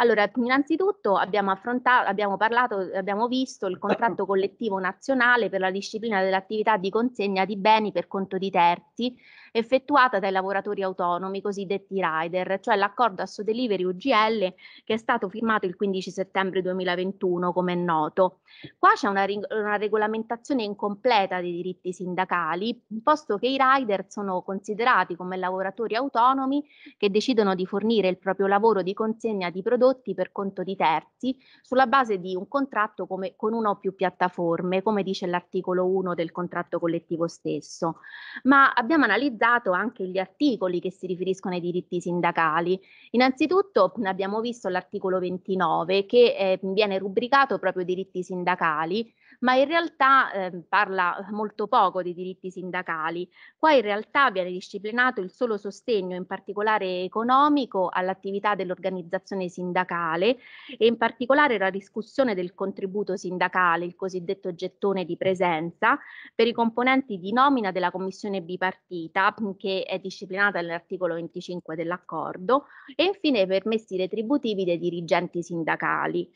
Allora, innanzitutto abbiamo affrontato, abbiamo parlato, abbiamo visto il contratto collettivo nazionale per la disciplina dell'attività di consegna di beni per conto di terzi effettuata dai lavoratori autonomi, cosiddetti rider, cioè l'accordo Asso delivery U G L che è stato firmato il quindici settembre duemilaventuno, come è noto. Qua c'è una, una regolamentazione incompleta dei diritti sindacali, posto che i rider sono considerati come lavoratori autonomi che decidono di fornire il proprio lavoro di consegna di prodotti per conto di terzi sulla base di un contratto come, con una o più piattaforme, come dice l'articolo uno del contratto collettivo stesso. Ma abbiamo analizzato anche gli articoli che si riferiscono ai diritti sindacali. Innanzitutto abbiamo visto l'articolo ventinove che eh, viene rubricato proprio diritti sindacali, ma in realtà eh, parla molto poco di diritti sindacali. Qua in realtà viene disciplinato il solo sostegno, in particolare economico, all'attività dell'organizzazione sindacale e in particolare la discussione del contributo sindacale, il cosiddetto gettone di presenza, per i componenti di nomina della commissione bipartita, che è disciplinata nell'articolo venticinque dell'accordo, e infine permessi retributivi dei dirigenti sindacali.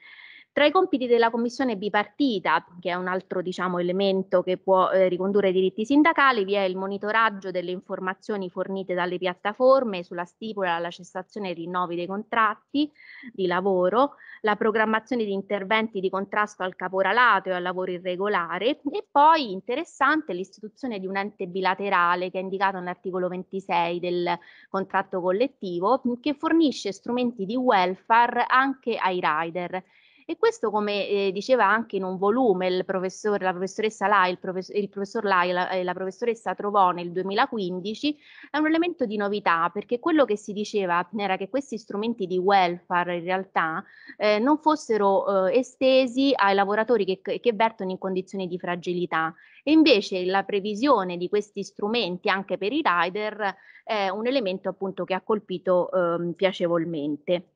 Tra i compiti della commissione bipartita, che è un altro diciamo, elemento che può eh, ricondurre i diritti sindacali, vi è il monitoraggio delle informazioni fornite dalle piattaforme sulla stipula, la cessazione e rinnovi dei contratti di lavoro, la programmazione di interventi di contrasto al caporalato e al lavoro irregolare, e poi interessante l'istituzione di un ente bilaterale che è indicato nell'articolo ventisei del contratto collettivo, che fornisce strumenti di welfare anche ai rider. E questo, come eh, diceva anche in un volume il professor, la professoressa Lai, il, professor, il professor Lai e la, eh, la professoressa Trovò nel duemilaquindici, è un elemento di novità, perché quello che si diceva era che questi strumenti di welfare in realtà eh, non fossero eh, estesi ai lavoratori che, che vertono in condizioni di fragilità. E invece la previsione di questi strumenti anche per i rider è un elemento appunto che ha colpito eh, piacevolmente.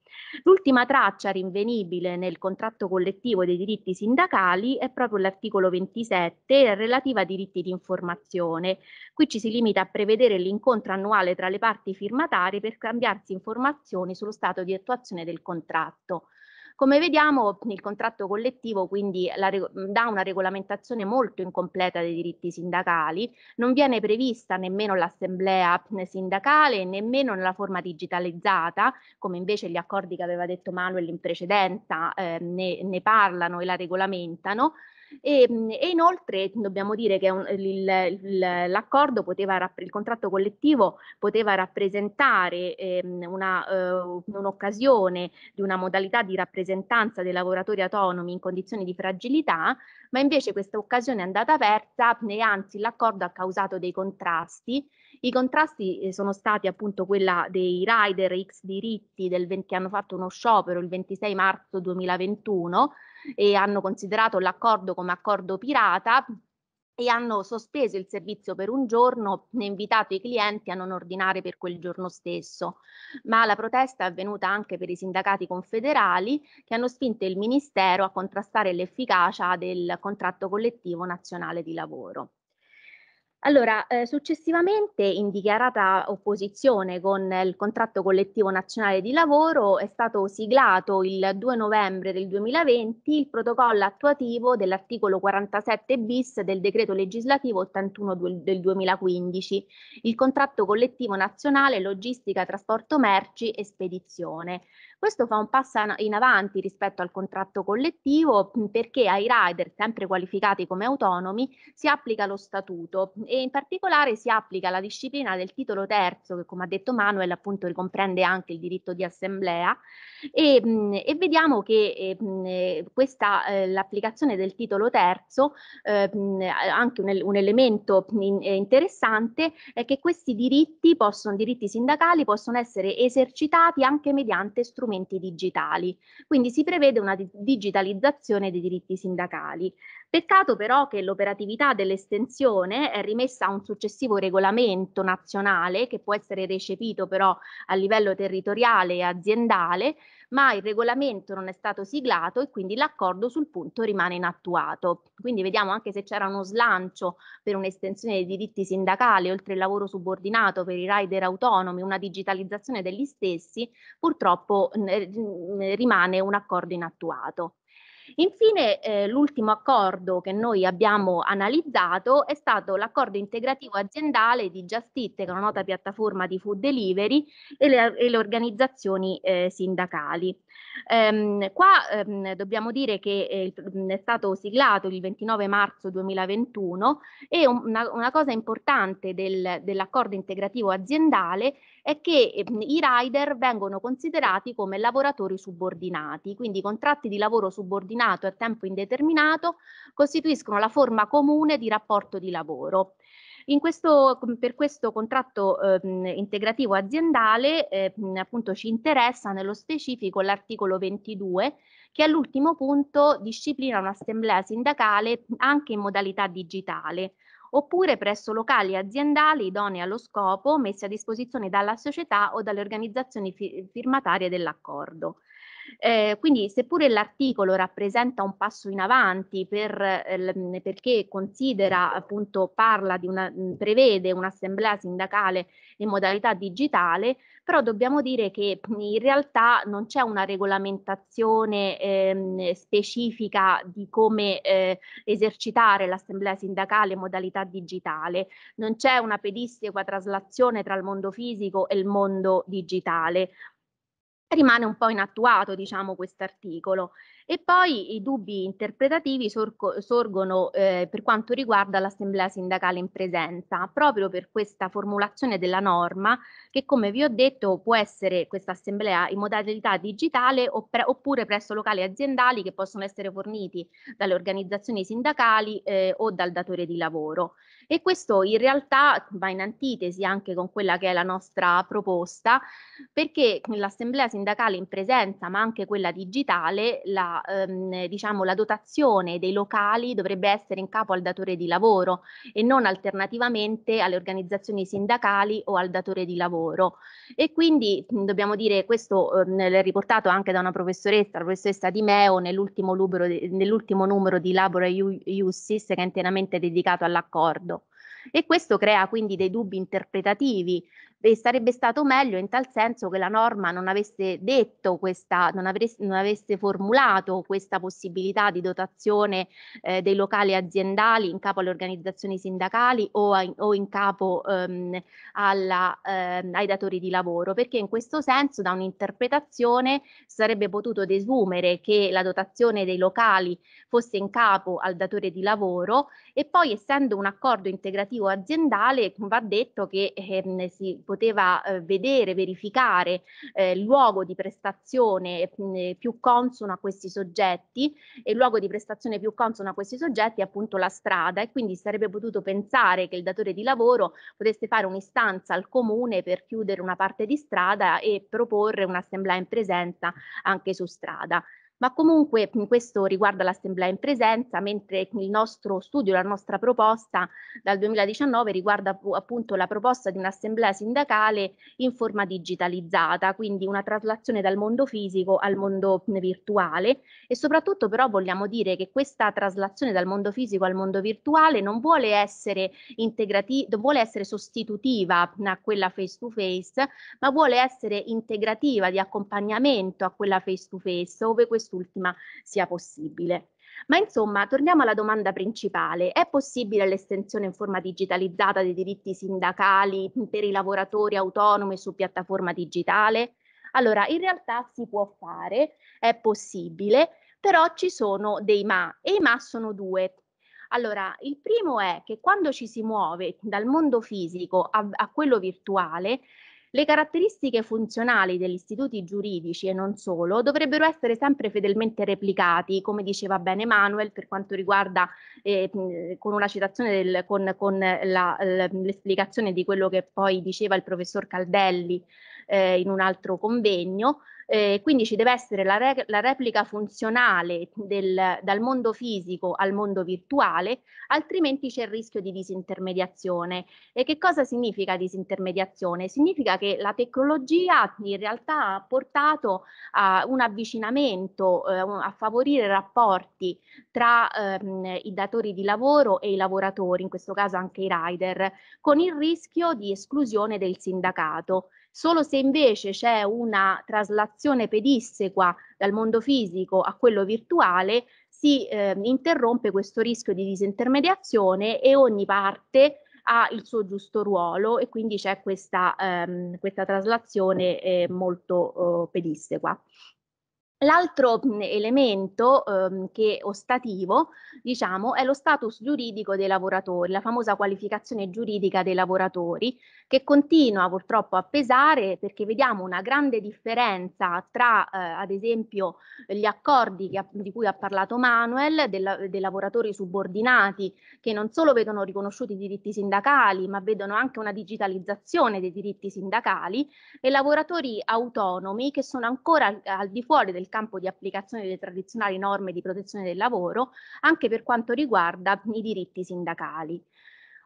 L'ultima traccia rinvenibile nel contratto collettivo dei diritti sindacali è proprio l'articolo ventisette, relativa a diritti di informazione. Qui ci si limita a prevedere l'incontro annuale tra le parti firmatarie per scambiarsi informazioni sullo stato di attuazione del contratto. Come vediamo, il contratto collettivo quindi la, dà una regolamentazione molto incompleta dei diritti sindacali, non viene prevista nemmeno l'assemblea sindacale, nemmeno nella forma digitalizzata, come invece gli accordi che aveva detto Manuel in precedenza eh, ne, ne parlano e la regolamentano. E, e inoltre dobbiamo dire che l'accordo poteva, il contratto collettivo poteva rappresentare eh, un'occasione eh, di una modalità di rappresentanza dei lavoratori autonomi in condizioni di fragilità, ma invece questa occasione è andata persa e anzi l'accordo ha causato dei contrasti. I contrasti sono stati appunto quella dei rider X diritti del venti, hanno fatto uno sciopero il ventisei marzo duemilaventuno e hanno considerato l'accordo come accordo pirata, e hanno sospeso il servizio per un giorno e invitato i clienti a non ordinare per quel giorno stesso. Ma la protesta è avvenuta anche per i sindacati confederali, che hanno spinto il Ministero a contrastare l'efficacia del contratto collettivo nazionale di lavoro. Allora, eh, successivamente, in dichiarata opposizione con il contratto collettivo nazionale di lavoro, è stato siglato il due novembre del duemilaventi il protocollo attuativo dell'articolo quarantasette bis del decreto legislativo ottantuno del duemilaquindici, il contratto collettivo nazionale logistica, trasporto merci e spedizione. Questo fa un passo in avanti rispetto al contratto collettivo, perché ai rider, sempre qualificati come autonomi, si applica lo statuto e in particolare si applica la disciplina del titolo terzo, che come ha detto Manuel appunto ricomprende anche il diritto di assemblea, e, e vediamo che eh, questa eh, l'applicazione del titolo terzo, eh, anche un, un elemento in, interessante è che questi diritti, possono, diritti sindacali possono essere esercitati anche mediante strumenti digitali, quindi si prevede una digitalizzazione dei diritti sindacali. Peccato però che l'operatività dell'estensione è rimessa a un successivo regolamento nazionale, che può essere recepito però a livello territoriale e aziendale, ma il regolamento non è stato siglato e quindi l'accordo sul punto rimane inattuato. Quindi vediamo anche se c'era uno slancio per un'estensione dei diritti sindacali, oltre il lavoro subordinato per i rider autonomi, una digitalizzazione degli stessi, purtroppo rimane un accordo inattuato. Infine, eh, l'ultimo accordo che noi abbiamo analizzato è stato l'accordo integrativo aziendale di Just Eat, che è una nota piattaforma di food delivery, e le, e le organizzazioni eh, sindacali. Ehm, qua ehm, dobbiamo dire che eh, è stato siglato il ventinove marzo duemilaventuno e una, una cosa importante del, dell'accordo integrativo aziendale è che eh, i rider vengono considerati come lavoratori subordinati, quindi contratti di lavoro subordinato a tempo indeterminato costituiscono la forma comune di rapporto di lavoro. In questo, per questo contratto eh, integrativo aziendale eh, appunto ci interessa nello specifico l'articolo ventidue, che all'ultimo punto disciplina un'assemblea sindacale anche in modalità digitale, oppure presso locali aziendali idonei allo scopo, messi a disposizione dalla società o dalle organizzazioni fi- firmatarie dell'accordo. Eh, quindi, seppure l'articolo rappresenta un passo in avanti per, eh, perché considera, appunto, parla di una, prevede un'assemblea sindacale in modalità digitale, però dobbiamo dire che in realtà non c'è una regolamentazione ehm, specifica di come eh, esercitare l'assemblea sindacale in modalità digitale, non c'è una pedissequa traslazione tra il mondo fisico e il mondo digitale. Rimane un po' inattuato, diciamo, quest'articolo. E poi i dubbi interpretativi sorgo, sorgono eh, per quanto riguarda l'assemblea sindacale in presenza, proprio per questa formulazione della norma che, come vi ho detto, può essere questa assemblea in modalità digitale oppure presso locali aziendali che possono essere forniti dalle organizzazioni sindacali eh, o dal datore di lavoro. E questo in realtà va in antitesi anche con quella che è la nostra proposta, perché l'assemblea sindacale in presenza, ma anche quella digitale, la, ehm, diciamo, la dotazione dei locali dovrebbe essere in capo al datore di lavoro e non alternativamente alle organizzazioni sindacali o al datore di lavoro. E quindi dobbiamo dire, questo ehm, è riportato anche da una professoressa, la professoressa Di Meo, nell'ultimo nell'ultimo numero di Labora Iussis, che è interamente dedicato all'accordo. E questo crea quindi dei dubbi interpretativi. E sarebbe stato meglio in tal senso che la norma non avesse detto questa, non, avresse, non avesse formulato questa possibilità di dotazione eh, dei locali aziendali in capo alle organizzazioni sindacali o, a, o in capo ehm, alla, ehm, ai datori di lavoro, perché in questo senso da un'interpretazione sarebbe potuto desumere che la dotazione dei locali fosse in capo al datore di lavoro, e poi, essendo un accordo integrativo aziendale, va detto che ehm, si poteva eh, vedere, verificare eh, il luogo di prestazione mh, più consono a questi soggetti, e il luogo di prestazione più consono a questi soggetti è appunto la strada, e quindi sarebbe potuto pensare che il datore di lavoro potesse fare un'istanza al comune per chiudere una parte di strada e proporre un'assemblea in presenza anche su strada. Ma comunque questo riguarda l'assemblea in presenza, mentre il nostro studio, la nostra proposta dal duemiladiciannove riguarda appunto la proposta di un'assemblea sindacale in forma digitalizzata, quindi una traslazione dal mondo fisico al mondo virtuale, e soprattutto però vogliamo dire che questa traslazione dal mondo fisico al mondo virtuale non vuole essere integrativa, vuole essere sostitutiva a quella face to face, ma vuole essere integrativa, di accompagnamento a quella face to face, dove questo quest'ultima sia possibile. Ma insomma, torniamo alla domanda principale: è possibile l'estensione in forma digitalizzata dei diritti sindacali per i lavoratori autonomi su piattaforma digitale? Allora, in realtà si può fare, è possibile, però ci sono dei ma, e i ma sono due. Allora, il primo è che quando ci si muove dal mondo fisico a, a quello virtuale, le caratteristiche funzionali degli istituti giuridici e non solo dovrebbero essere sempre fedelmente replicati, come diceva bene Manuel per quanto riguarda, eh, con una citazione del, con, con l'esplicazione di quello che poi diceva il professor Caldelli eh, in un altro convegno. Eh, quindi ci deve essere la, re la replica funzionale del, dal mondo fisico al mondo virtuale, altrimenti c'è il rischio di disintermediazione. E che cosa significa disintermediazione? Significa che la tecnologia in realtà ha portato a un avvicinamento, eh, a favorire rapporti tra ehm, i datori di lavoro e i lavoratori, in questo caso anche i rider, con il rischio di esclusione del sindacato. Solo se invece c'è una traslazione pedissequa dal mondo fisico a quello virtuale si eh, interrompe questo rischio di disintermediazione e ogni parte ha il suo giusto ruolo, e quindi c'è questa, ehm, questa traslazione eh, molto eh, pedissequa. L'altro elemento ehm, che ostativo, diciamo, è lo status giuridico dei lavoratori, la famosa qualificazione giuridica dei lavoratori, che continua purtroppo a pesare, perché vediamo una grande differenza tra eh, ad esempio gli accordi che, di cui ha parlato Manuel, del, dei lavoratori subordinati, che non solo vedono riconosciuti i diritti sindacali ma vedono anche una digitalizzazione dei diritti sindacali, e lavoratori autonomi che sono ancora al, al di fuori del campo di applicazione delle tradizionali norme di protezione del lavoro, anche per quanto riguarda i diritti sindacali.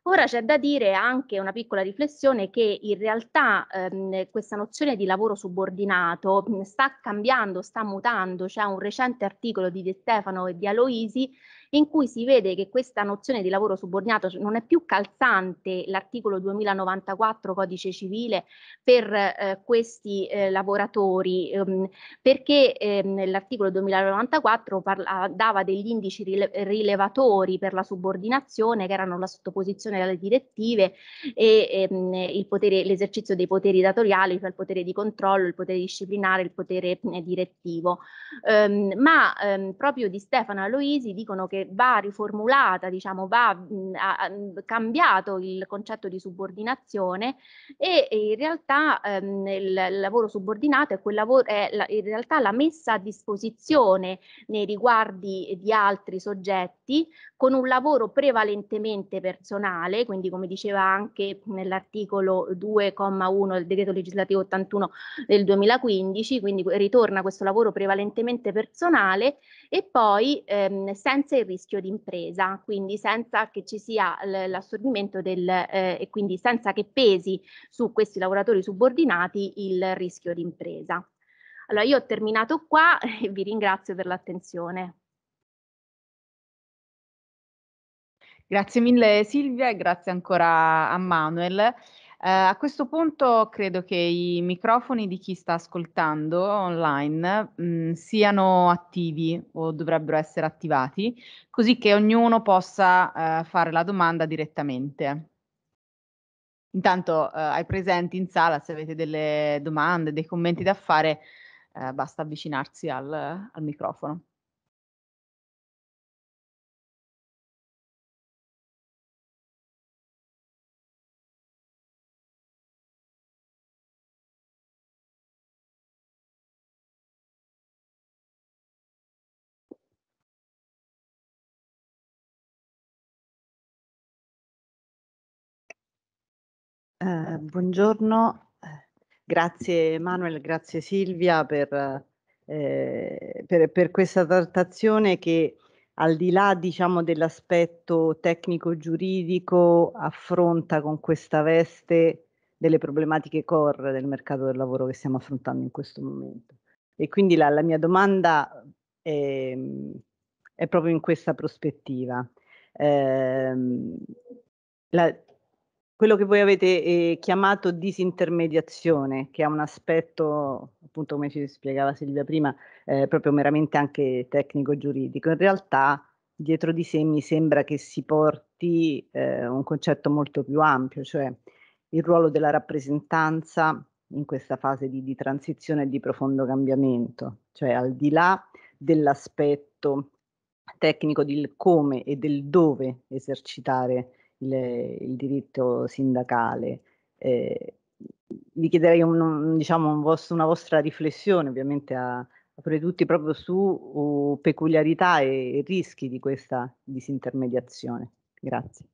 Ora c'è da dire anche una piccola riflessione che in realtà ehm, questa nozione di lavoro subordinato sta cambiando, sta mutando. C'è un recente articolo di De Stefano e di Aloisi in cui si vede che questa nozione di lavoro subordinato non è più calzante, l'articolo duemilanovantaquattro codice civile, per eh, questi eh, lavoratori, ehm, perché ehm, l'articolo duemilanovantaquattro parla, dava degli indici rile rilevatori per la subordinazione, che erano la sottoposizione alle direttive e ehm, il potere, l'esercizio dei poteri datoriali, cioè il potere di controllo, il potere disciplinare, il potere eh, direttivo. Ehm, ma ehm, proprio Di Stefano e Aloisi dicono che va riformulata, diciamo, va mh, ha, cambiato il concetto di subordinazione, e, e in realtà ehm, il, il lavoro subordinato è, quel lavoro, è la, in realtà la messa a disposizione nei riguardi di altri soggetti, con un lavoro prevalentemente personale. Quindi, come diceva anche nell'articolo due comma uno del decreto legislativo ottantuno del duemilaquindici, quindi ritorna questo lavoro prevalentemente personale, e poi ehm, senza il rischio di impresa, quindi senza che ci sia l'assorbimento del eh, e quindi senza che pesi su questi lavoratori subordinati il rischio di impresa. Allora, io ho terminato qua e vi ringrazio per l'attenzione. Grazie mille Silvia, e grazie ancora a Manuel. Eh, a questo punto credo che i microfoni di chi sta ascoltando online mh, siano attivi, o dovrebbero essere attivati, così che ognuno possa eh, fare la domanda direttamente. Intanto eh, ai presenti in sala, se avete delle domande, dei commenti da fare, eh, basta avvicinarsi al, al microfono. Eh, buongiorno, grazie Manuel, grazie Silvia per eh, per, per questa trattazione che, al di là, diciamo, dell'aspetto tecnico-giuridico, affronta con questa veste delle problematiche core del mercato del lavoro che stiamo affrontando in questo momento. E quindi la, la mia domanda è, è proprio in questa prospettiva. Eh, la, quello che voi avete eh, chiamato disintermediazione, che ha un aspetto, appunto, come ci spiegava Silvia prima, eh, proprio meramente anche tecnico-giuridico, in realtà dietro di sé mi sembra che si porti eh, un concetto molto più ampio, cioè il ruolo della rappresentanza in questa fase di, di transizione e di profondo cambiamento, cioè al di là dell'aspetto tecnico del come e del dove esercitare Il, il diritto sindacale. Eh, vi chiederei un, un, diciamo un vostro, una vostra riflessione, ovviamente a, a per tutti, proprio su uh, peculiarità e, e rischi di questa disintermediazione. Grazie.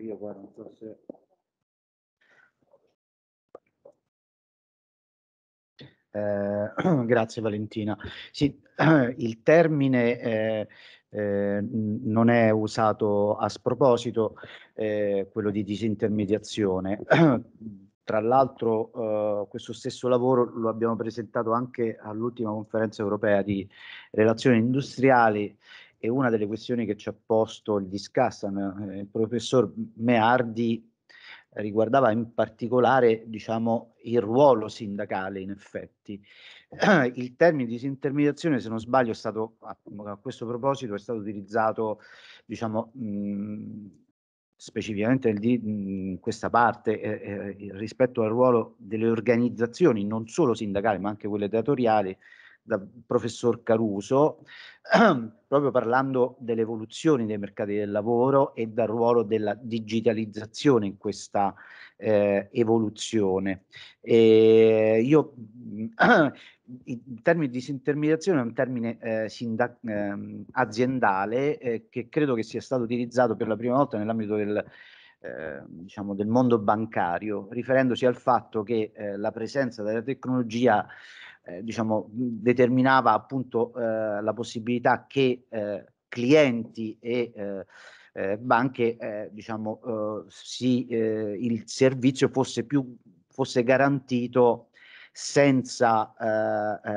Io guarda, non so se... eh, grazie Valentina. Sì, il termine eh, Eh, non è usato a sproposito, eh, quello di disintermediazione. Tra l'altro eh, questo stesso lavoro lo abbiamo presentato anche all'ultima conferenza europea di relazioni industriali, e una delle questioni che ci ha posto il Discassan, eh, il professor Meardi, riguardava in particolare, diciamo, il ruolo sindacale. In effetti il termine disintermediazione, se non sbaglio, è stato, a questo proposito, è stato utilizzato, diciamo, mh, specificamente in questa parte eh, eh, rispetto al ruolo delle organizzazioni, non solo sindacali ma anche quelle datoriali, dal professor Caruso, proprio parlando delle evoluzioni dei mercati del lavoro e dal ruolo della digitalizzazione in questa eh, evoluzione. E io, il termine disintermediazione è un termine eh, sindac- eh, aziendale eh, che credo che sia stato utilizzato per la prima volta nell'ambito del Eh, diciamo del mondo bancario, riferendosi al fatto che eh, la presenza della tecnologia eh, diciamo determinava appunto eh, la possibilità che eh, clienti e eh, eh, banche eh, diciamo eh, si, eh, il servizio fosse più fosse garantito senza eh,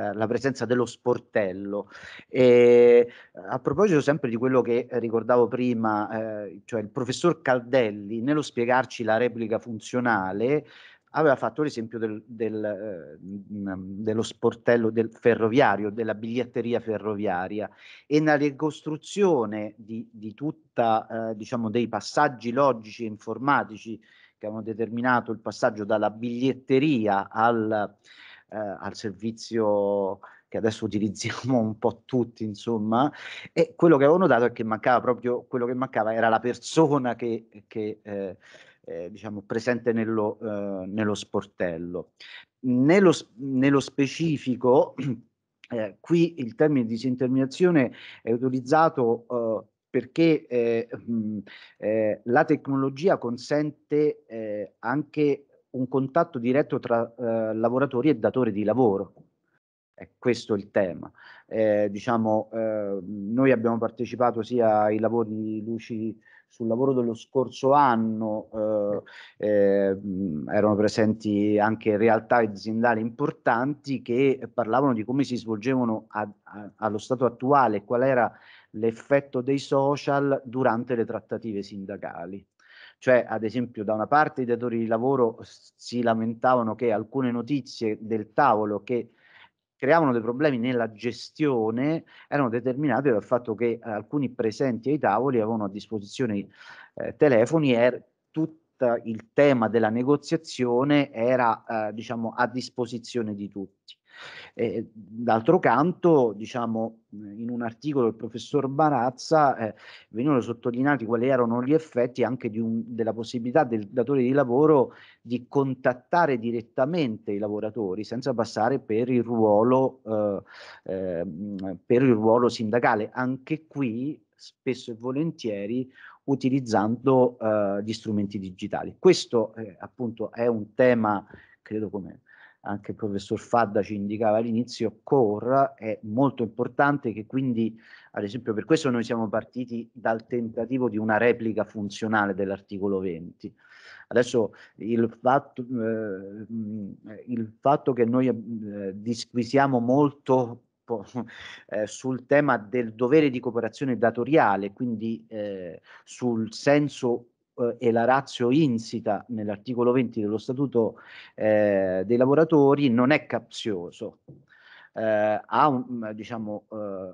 eh, la presenza dello sportello. E a proposito sempre di quello che ricordavo prima, eh, cioè il professor Caldelli, nello spiegarci la replica funzionale, aveva fatto l'esempio del, del, dello sportello del ferroviario, della biglietteria ferroviaria, e nella ricostruzione di, di tutta eh, diciamo dei passaggi logici e informatici che hanno determinato il passaggio dalla biglietteria al, eh, al servizio che adesso utilizziamo un po' tutti, insomma. E quello che avevo notato è che mancava proprio, quello che mancava era la persona che, che eh, eh, diciamo presente nello, eh, nello sportello. Nello, nello specifico, eh, qui il termine di disintermediazione è utilizzato eh, perché eh, mh, eh, la tecnologia consente eh, anche un contatto diretto tra eh, lavoratori e datore di lavoro. È questo il tema. Eh, diciamo, eh, noi abbiamo partecipato sia ai lavori di Luci sul lavoro dello scorso anno, eh, eh, erano presenti anche realtà aziendali importanti che parlavano di come si svolgevano a, a, allo stato attuale, qual era l'effetto dei social durante le trattative sindacali. Cioè, ad esempio, da una parte i datori di lavoro si lamentavano che alcune notizie del tavolo che creavano dei problemi nella gestione erano determinate dal fatto che alcuni presenti ai tavoli avevano a disposizione eh, telefoni, e tutto il tema della negoziazione era eh, diciamo a disposizione di tutti. Eh, d'altro canto, diciamo, in un articolo del professor Barazza eh, venivano sottolineati quali erano gli effetti anche di un, della possibilità del datore di lavoro di contattare direttamente i lavoratori senza passare per il ruolo, eh, eh, per il ruolo sindacale, anche qui spesso e volentieri utilizzando eh, gli strumenti digitali. Questo eh, appunto è un tema, credo, come anche il professor Fadda ci indicava all'inizio, core è molto importante, che quindi ad esempio per questo noi siamo partiti dal tentativo di una replica funzionale dell'articolo venti. Adesso il fatto, eh, il fatto che noi eh, disquisiamo molto po eh, sul tema del dovere di cooperazione datoriale, quindi eh, sul senso e la ratio insita nell'articolo venti dello Statuto eh, dei Lavoratori, non è capzioso, eh, ha un, diciamo, eh,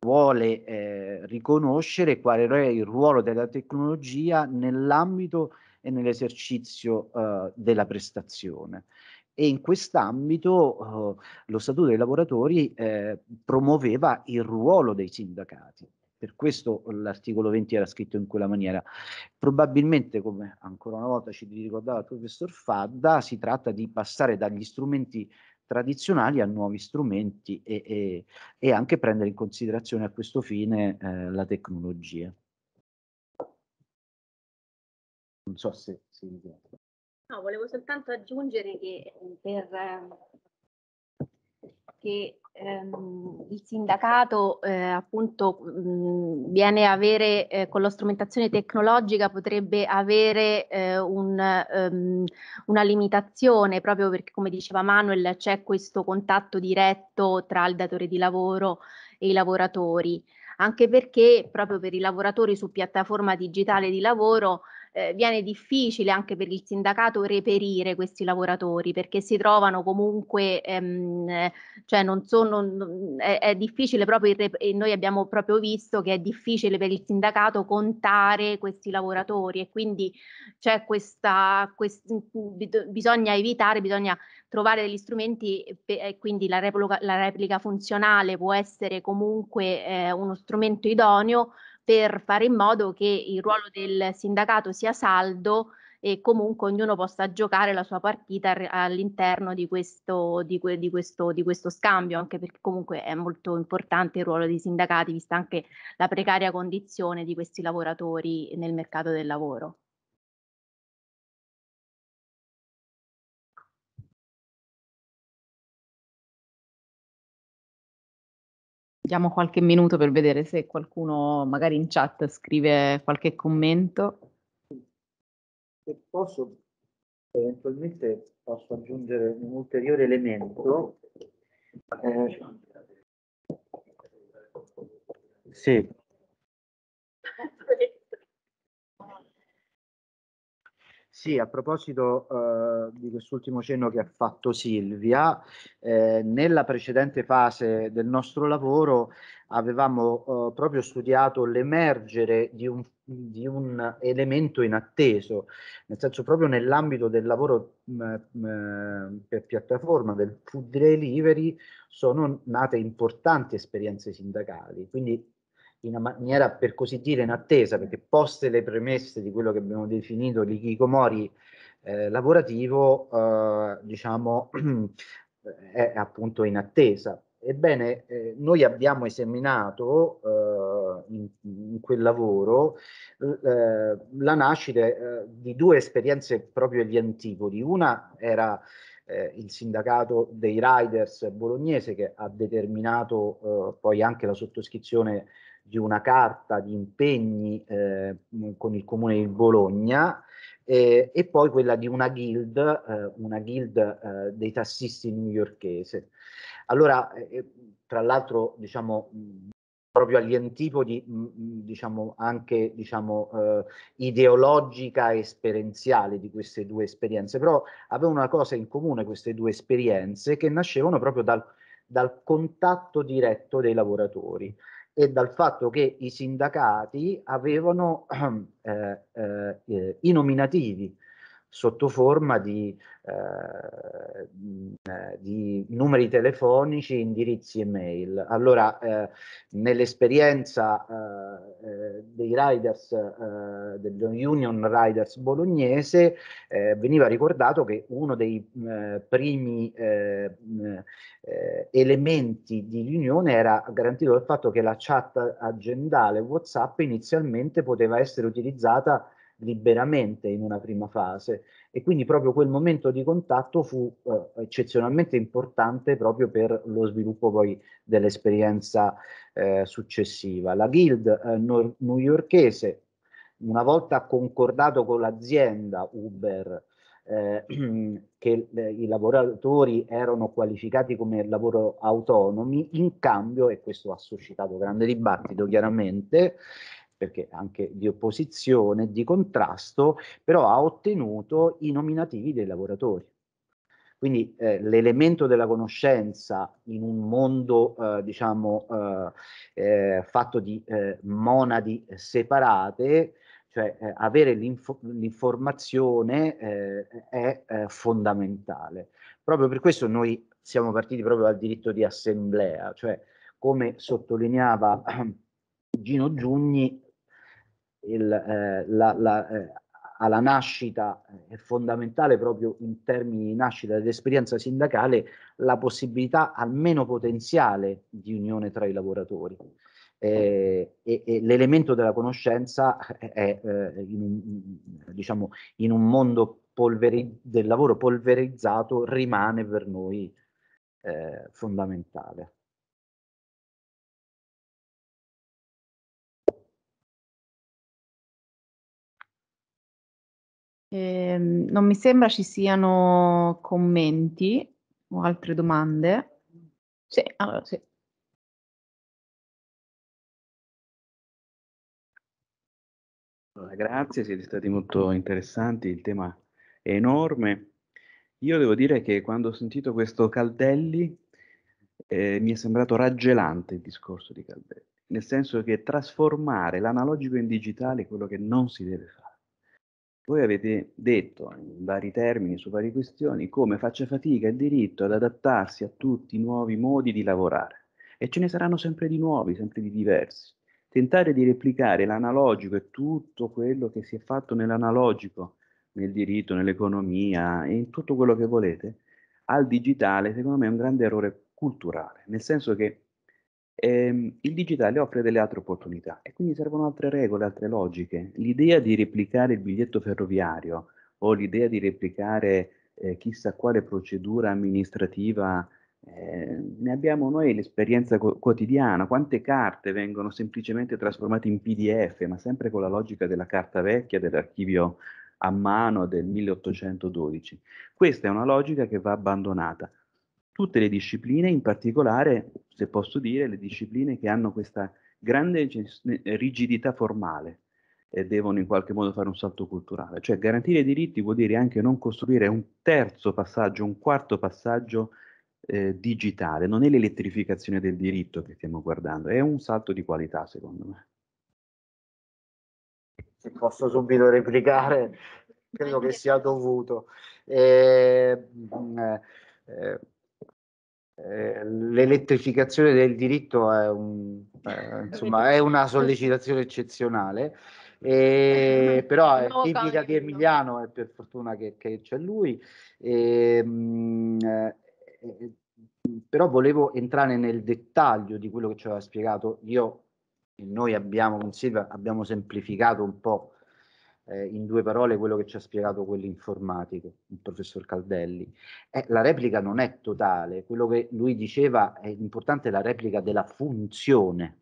vuole eh, riconoscere qual è il ruolo della tecnologia nell'ambito e nell'esercizio eh, della prestazione. E in quest'ambito eh, lo Statuto dei Lavoratori eh, promuoveva il ruolo dei sindacati. Per questo l'articolo venti era scritto in quella maniera. Probabilmente, come ancora una volta ci ricordava il professor Fadda, si tratta di passare dagli strumenti tradizionali a nuovi strumenti e, e, e anche prendere in considerazione a questo fine eh, la tecnologia. Non so se si ricorda. No, volevo soltanto aggiungere che per... che ehm, il sindacato eh, appunto mh, viene a avere eh, con la strumentazione tecnologica, potrebbe avere eh, un, um, una limitazione, proprio perché, come diceva Manuel, c'è questo contatto diretto tra il datore di lavoro e i lavoratori, anche perché proprio per i lavoratori su piattaforma digitale di lavoro Eh, viene difficile anche per il sindacato reperire questi lavoratori, perché si trovano comunque, ehm, cioè non sono, non, è, è difficile proprio, il, e noi abbiamo proprio visto che è difficile per il sindacato contare questi lavoratori, e quindi c'è questa, quest, bisogna evitare, bisogna trovare degli strumenti, e quindi la replica, la replica funzionale può essere comunque eh, uno strumento idoneo per fare in modo che il ruolo del sindacato sia saldo e comunque ognuno possa giocare la sua partita all'interno di questo, di, que, di, questo, di questo scambio, anche perché comunque è molto importante il ruolo dei sindacati, vista anche la precaria condizione di questi lavoratori nel mercato del lavoro. Diamo qualche minuto per vedere se qualcuno magari in chat scrive qualche commento. Se posso, eventualmente posso aggiungere un ulteriore elemento. Eh, sì. Sì, a proposito eh, di quest'ultimo cenno che ha fatto Silvia, eh, nella precedente fase del nostro lavoro avevamo eh, proprio studiato l'emergere di un, di un elemento inatteso, nel senso proprio nell'ambito del lavoro mh, mh, per piattaforma, del food delivery, sono nate importanti esperienze sindacali, quindi in una maniera per così dire inattesa, perché poste le premesse di quello che abbiamo definito l'ikikomori eh, lavorativo, eh, diciamo, è appunto inattesa. Ebbene, eh, noi abbiamo esaminato eh, in, in quel lavoro eh, la nascita eh, di due esperienze proprio agli antipodi. Una era Eh, il sindacato dei riders bolognese, che ha determinato eh, poi anche la sottoscrizione di una carta di impegni eh, con il comune di Bologna, eh, e poi quella di una guild, eh, una guild eh, dei tassisti newyorkese. Allora, eh, tra l'altro, diciamo, mh, proprio agli antipodi, mh, diciamo, anche diciamo, eh, ideologica e esperienziale di queste due esperienze, però avevano una cosa in comune queste due esperienze, che nascevano proprio dal, dal contatto diretto dei lavoratori e dal fatto che i sindacati avevano eh, eh, i nominativi sotto forma di, eh, di numeri telefonici, indirizzi e mail. Allora, eh, nell'esperienza eh, dei riders, eh, dello Union Riders bolognese, eh, veniva ricordato che uno dei eh, primi eh, eh, elementi di riunione era garantito dal fatto che la chat agendale WhatsApp inizialmente poteva essere utilizzata liberamente in una prima fase, e quindi proprio quel momento di contatto fu eh, eccezionalmente importante proprio per lo sviluppo poi dell'esperienza eh, successiva. La Guild eh, nor- newyorkese, una volta concordato con l'azienda Uber eh, che eh, i lavoratori erano qualificati come lavoro autonomi, in cambio, e questo ha suscitato grande dibattito chiaramente, perché anche di opposizione, di contrasto, però ha ottenuto i nominativi dei lavoratori. Quindi eh, l'elemento della conoscenza in un mondo eh, diciamo eh, eh, fatto di eh, monadi separate, cioè eh, avere l'informazione eh, è eh, fondamentale. Proprio per questo noi siamo partiti proprio dal diritto di assemblea, cioè come sottolineava Gino Giugni, il, eh, la, la, eh, alla nascita è fondamentale proprio in termini di nascita dell'esperienza sindacale la possibilità almeno potenziale di unione tra i lavoratori, eh, e, e l'elemento della conoscenza è eh, in, diciamo, in un mondo polveri, del lavoro polverizzato rimane per noi eh, fondamentale. Eh, non mi sembra ci siano commenti o altre domande. Sì, allora sì. Allora, grazie, siete stati molto interessanti, il tema è enorme. Io devo dire che quando ho sentito questo Caldelli eh, mi è sembrato raggelante il discorso di Caldelli, nel senso che trasformare l'analogico in digitale è quello che non si deve fare. Voi avete detto in vari termini, su varie questioni, come faccia fatica il diritto ad adattarsi a tutti i nuovi modi di lavorare. E ce ne saranno sempre di nuovi, sempre di diversi. Tentare di replicare l'analogico e tutto quello che si è fatto nell'analogico, nel diritto, nell'economia e in tutto quello che volete, al digitale, secondo me è un grande errore culturale, nel senso che Ehm, il digitale offre delle altre opportunità e quindi servono altre regole, altre logiche. L'idea di replicare il biglietto ferroviario o l'idea di replicare eh, chissà quale procedura amministrativa, eh, ne abbiamo noi l'esperienza co- quotidiana, quante carte vengono semplicemente trasformate in P D F, ma sempre con la logica della carta vecchia, dell'archivio a mano del milleottocentododici. Questa è una logica che va abbandonata. Tutte le discipline, in particolare, se posso dire, le discipline che hanno questa grande rigidità formale e devono in qualche modo fare un salto culturale. Cioè garantire i diritti vuol dire anche non costruire un terzo passaggio, un quarto passaggio eh, digitale. Non è l'elettrificazione del diritto che stiamo guardando, è un salto di qualità secondo me. Se posso subito replicare, credo che sia dovuto. Eh, eh, L'elettrificazione del diritto è, un, eh, insomma, è una sollecitazione eccezionale, eh, però è tipica di Emiliano e per fortuna che c'è lui. Eh, eh, però volevo entrare nel dettaglio di quello che ci aveva spiegato. Io e noi abbiamo con Silvia abbiamo semplificato un po' eh, in due parole quello che ci ha spiegato quell'informatico, il professor Caldelli. Eh, la replica non è totale, quello che lui diceva è importante la replica della funzione.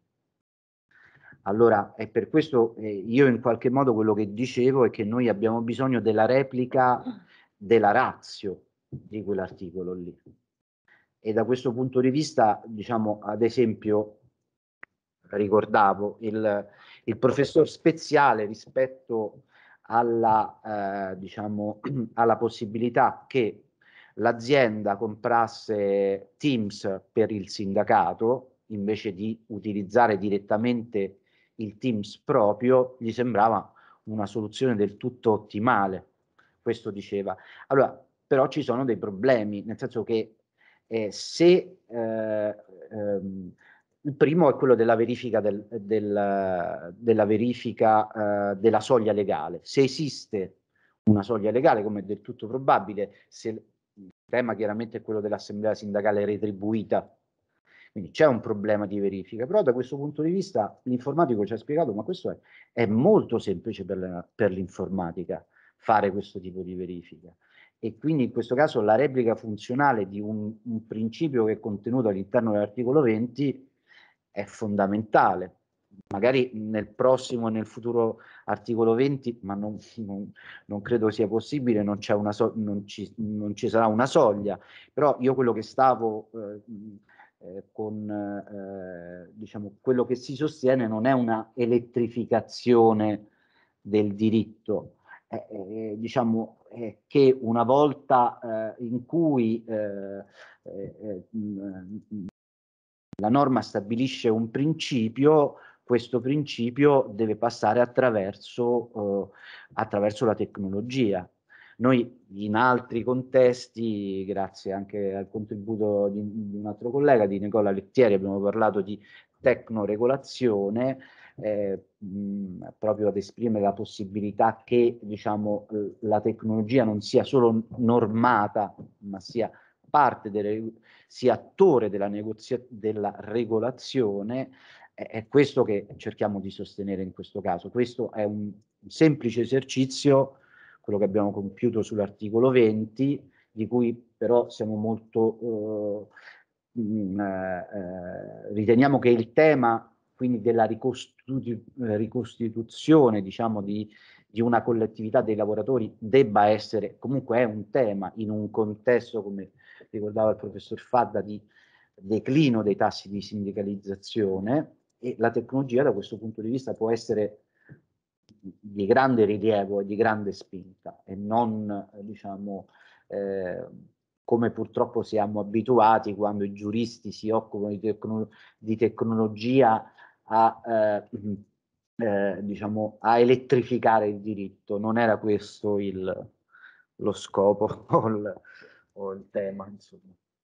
Allora, è per questo eh, io in qualche modo quello che dicevo è che noi abbiamo bisogno della replica della ratio di quell'articolo lì. E da questo punto di vista, diciamo, ad esempio, ricordavo il, il professor Speziale rispetto alla, eh, diciamo, alla possibilità che l'azienda comprasse Teams per il sindacato invece di utilizzare direttamente il Teams proprio, gli sembrava una soluzione del tutto ottimale, questo diceva. Allora, però ci sono dei problemi, nel senso che eh, se eh, ehm, il primo è quello della verifica, del, del, della, verifica eh, della soglia legale. Se esiste una soglia legale, come è del tutto probabile, se, il tema chiaramente è quello dell'assemblea sindacale retribuita, Quindi c'è un problema di verifica, però da questo punto di vista l'informatico ci ha spiegato, ma questo è, è molto semplice per, per l'informatica fare questo tipo di verifica. E quindi in questo caso la replica funzionale di un, un principio che è contenuto all'interno dell'articolo venti è fondamentale. Magari nel prossimo e nel futuro articolo venti, ma non, non, non credo sia possibile, non, c'è una so, non, ci, non ci sarà una soglia, però io quello che stavo eh, eh, con eh, diciamo, quello che si sostiene non è una elettrificazione del diritto, eh, eh, diciamo eh, che una volta eh, in cui eh, eh, la norma stabilisce un principio, questo principio deve passare attraverso, eh, attraverso la tecnologia. Noi in altri contesti, grazie anche al contributo di, di un altro collega, di Nicola Lettieri, abbiamo parlato di tecnoregolazione, eh, mh, proprio ad esprimere la possibilità che, diciamo, eh, la tecnologia non sia solo normata, ma sia parte, delle, sia attore della, della regolazione. È questo che cerchiamo di sostenere in questo caso. Questo è un semplice esercizio, quello che abbiamo compiuto sull'articolo venti, di cui però siamo molto eh, mh, eh, riteniamo che il tema quindi della ricostitu ricostituzione diciamo di, di una collettività dei lavoratori debba essere, comunque è un tema in un contesto, come ricordava il professor Fadda, di declino dei tassi di sindacalizzazione. E la tecnologia da questo punto di vista può essere di grande rilievo e di grande spinta, e non diciamo eh, come purtroppo siamo abituati quando i giuristi si occupano di, tecno di tecnologia a, eh, eh, diciamo, a elettrificare il diritto. Non era questo il, lo scopo o il, o il tema, insomma.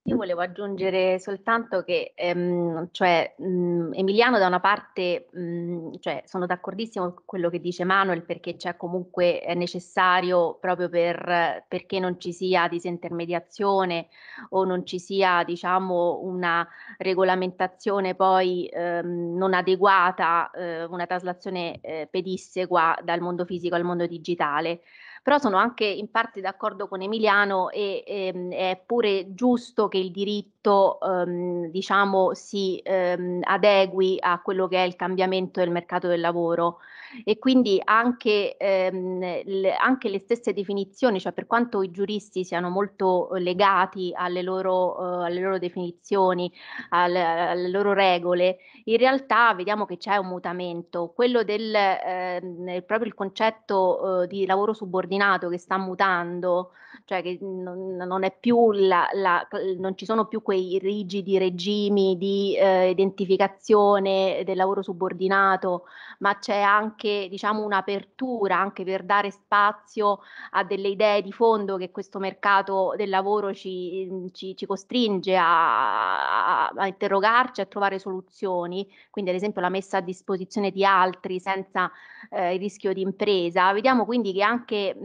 Io volevo aggiungere soltanto che ehm, cioè, mh, Emiliano da una parte, mh, cioè, sono d'accordissimo con quello che dice Manuel, perché c'è comunque è necessario proprio per, perché non ci sia disintermediazione o non ci sia, diciamo, una regolamentazione poi ehm, non adeguata, eh, una traslazione eh, pedissequa dal mondo fisico al mondo digitale. Però sono anche in parte d'accordo con Emiliano e, e è pure giusto che il diritto ehm, diciamo si ehm, adegui a quello che è il cambiamento del mercato del lavoro, e quindi anche, ehm, le, anche le stesse definizioni, cioè per quanto i giuristi siano molto legati alle loro, eh, alle loro definizioni, alle, alle loro regole, in realtà vediamo che c'è un mutamento, quello del eh, proprio il concetto eh, di lavoro subordinato che sta mutando, cioè che non, non è più la, la, non ci sono più quei rigidi regimi di eh, identificazione del lavoro subordinato, ma c'è anche, diciamo, un'apertura anche per dare spazio a delle idee di fondo che questo mercato del lavoro ci, ci, ci costringe a, a interrogarci, a trovare soluzioni. Quindi ad esempio la messa a disposizione di altri senza eh, il rischio di impresa. Vediamo quindi che anche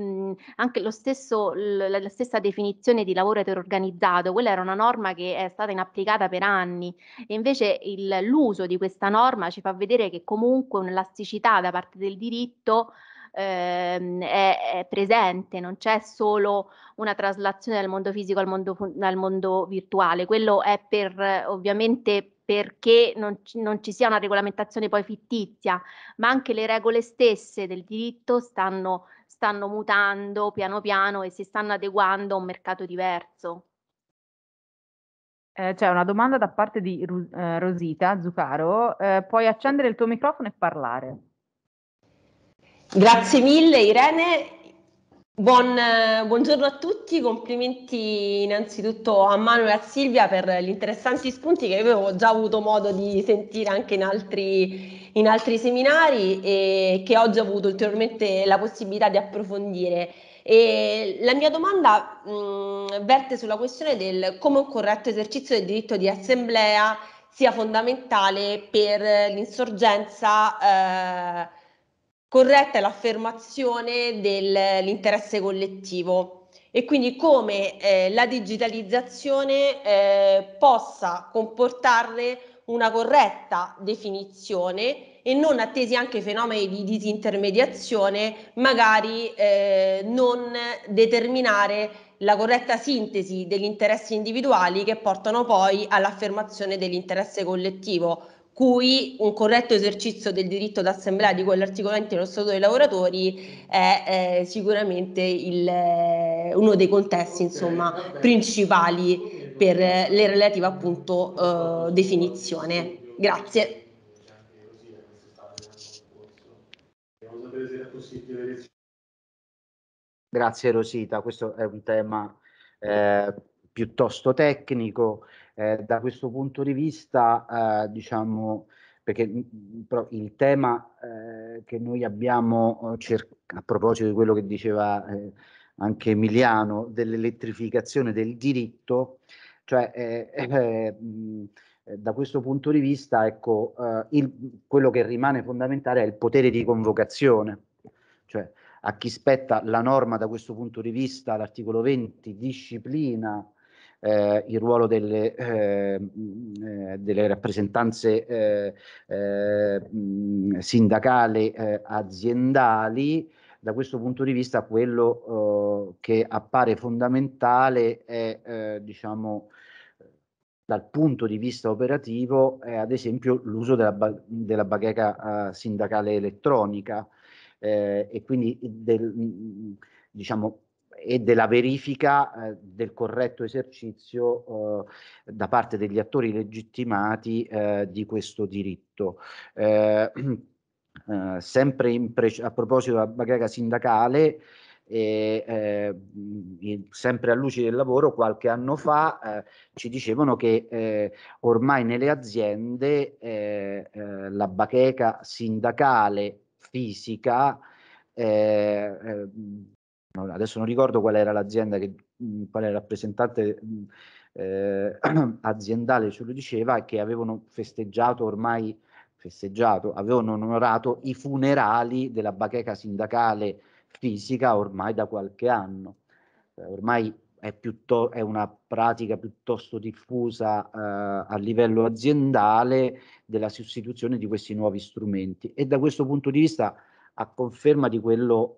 anche lo stesso, la stessa definizione di lavoro etero-organizzato, quella era una norma che è stata inapplicata per anni, e invece l'uso di questa norma ci fa vedere che comunque un'elasticità da parte del diritto ehm, è, è presente, non c'è solo una traslazione dal mondo fisico al mondo, al mondo virtuale. Quello è per ovviamente perché non ci, non ci sia una regolamentazione poi fittizia, ma anche le regole stesse del diritto stanno stanno mutando piano piano e si stanno adeguando a un mercato diverso. Eh, C'è una domanda da parte di Ru eh, Rosita Zuccaro, eh, puoi accendere il tuo microfono e parlare. Grazie mille Irene, Buon, eh, buongiorno a tutti, complimenti innanzitutto a Manuel e a Silvia per gli interessanti spunti che avevo già avuto modo di sentire anche in altri in altri seminari e che oggi ho avuto ulteriormente la possibilità di approfondire. E la mia domanda mh, verte sulla questione del come un corretto esercizio del diritto di assemblea sia fondamentale per l'insorgenza eh, corretta e l'affermazione dell'interesse collettivo. e quindi come eh, la digitalizzazione eh, possa comportarne una corretta definizione e non attesi anche fenomeni di disintermediazione, magari eh, non determinare la corretta sintesi degli interessi individuali che portano poi all'affermazione dell'interesse collettivo, cui un corretto esercizio del diritto d'assemblea di quell'articolo venti dello Statuto dei Lavoratori è eh, sicuramente il, eh, uno dei contesti insomma principali per eh, le relative appunto eh, definizione. Grazie. Grazie Rosita, questo è un tema eh, piuttosto tecnico, eh, da questo punto di vista eh, diciamo, perché il tema eh, che noi abbiamo, a proposito di quello che diceva eh, anche Emiliano, dell'elettrificazione del diritto, cioè eh, eh, da questo punto di vista ecco, eh, il, quello che rimane fondamentale è il potere di convocazione, cioè a chi spetta la norma da questo punto di vista, l'articolo venti disciplina eh, il ruolo delle, eh, delle rappresentanze eh, eh, sindacali eh, aziendali. Da questo punto di vista quello eh, che appare fondamentale è, eh, diciamo, dal punto di vista operativo, è ad esempio l'uso della, della bacheca eh, sindacale elettronica. Eh, e quindi del, diciamo, e della verifica eh, del corretto esercizio eh, da parte degli attori legittimati eh, di questo diritto. Eh, eh, sempre in a proposito della bacheca sindacale, e, eh, in, sempre a luce del lavoro, qualche anno fa eh, ci dicevano che eh, ormai nelle aziende eh, eh, la bacheca sindacale fisica, eh, eh, adesso non ricordo qual era l'azienda, che qual era il rappresentante eh, aziendale ce lo diceva, che avevano festeggiato ormai, festeggiato, avevano onorato i funerali della bacheca sindacale fisica ormai da qualche anno. Ormai è, piuttosto, è una pratica piuttosto diffusa eh, a livello aziendale della sostituzione di questi nuovi strumenti, e da questo punto di vista, a conferma di quello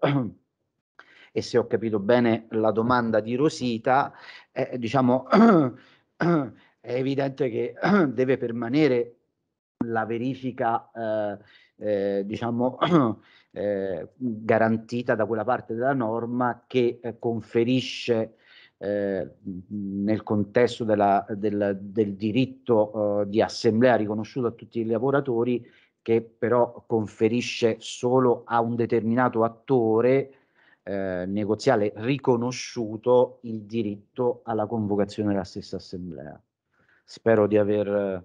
e se ho capito bene la domanda di Rosita, eh, diciamo è evidente che deve permanere la verifica eh, eh, diciamo eh, garantita da quella parte della norma che eh, conferisce Eh, nel contesto della, del, del diritto eh, di assemblea riconosciuto a tutti i lavoratori, che però conferisce solo a un determinato attore eh, negoziale riconosciuto il diritto alla convocazione della stessa assemblea. Spero di aver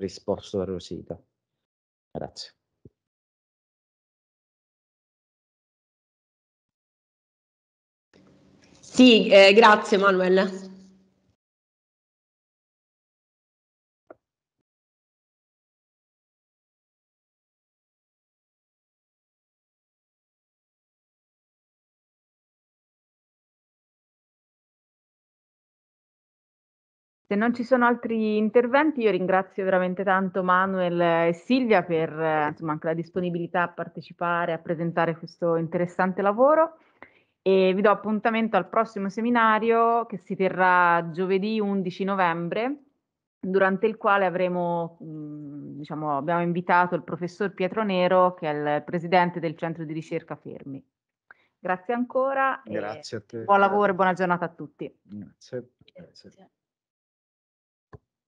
risposto a Rosita. Grazie. Sì, eh, grazie Manuel. Se non ci sono altri interventi, io ringrazio veramente tanto Manuel e Silvia per eh, insomma, anche la disponibilità a partecipare, a presentare questo interessante lavoro. E vi do appuntamento al prossimo seminario che si terrà giovedì undici novembre, durante il quale avremo, diciamo, abbiamo invitato il professor Pietro Nero, che è il presidente del centro di ricerca Fermi. Grazie ancora. Grazie e a te. Buon lavoro e buona giornata a tutti. Grazie. Grazie.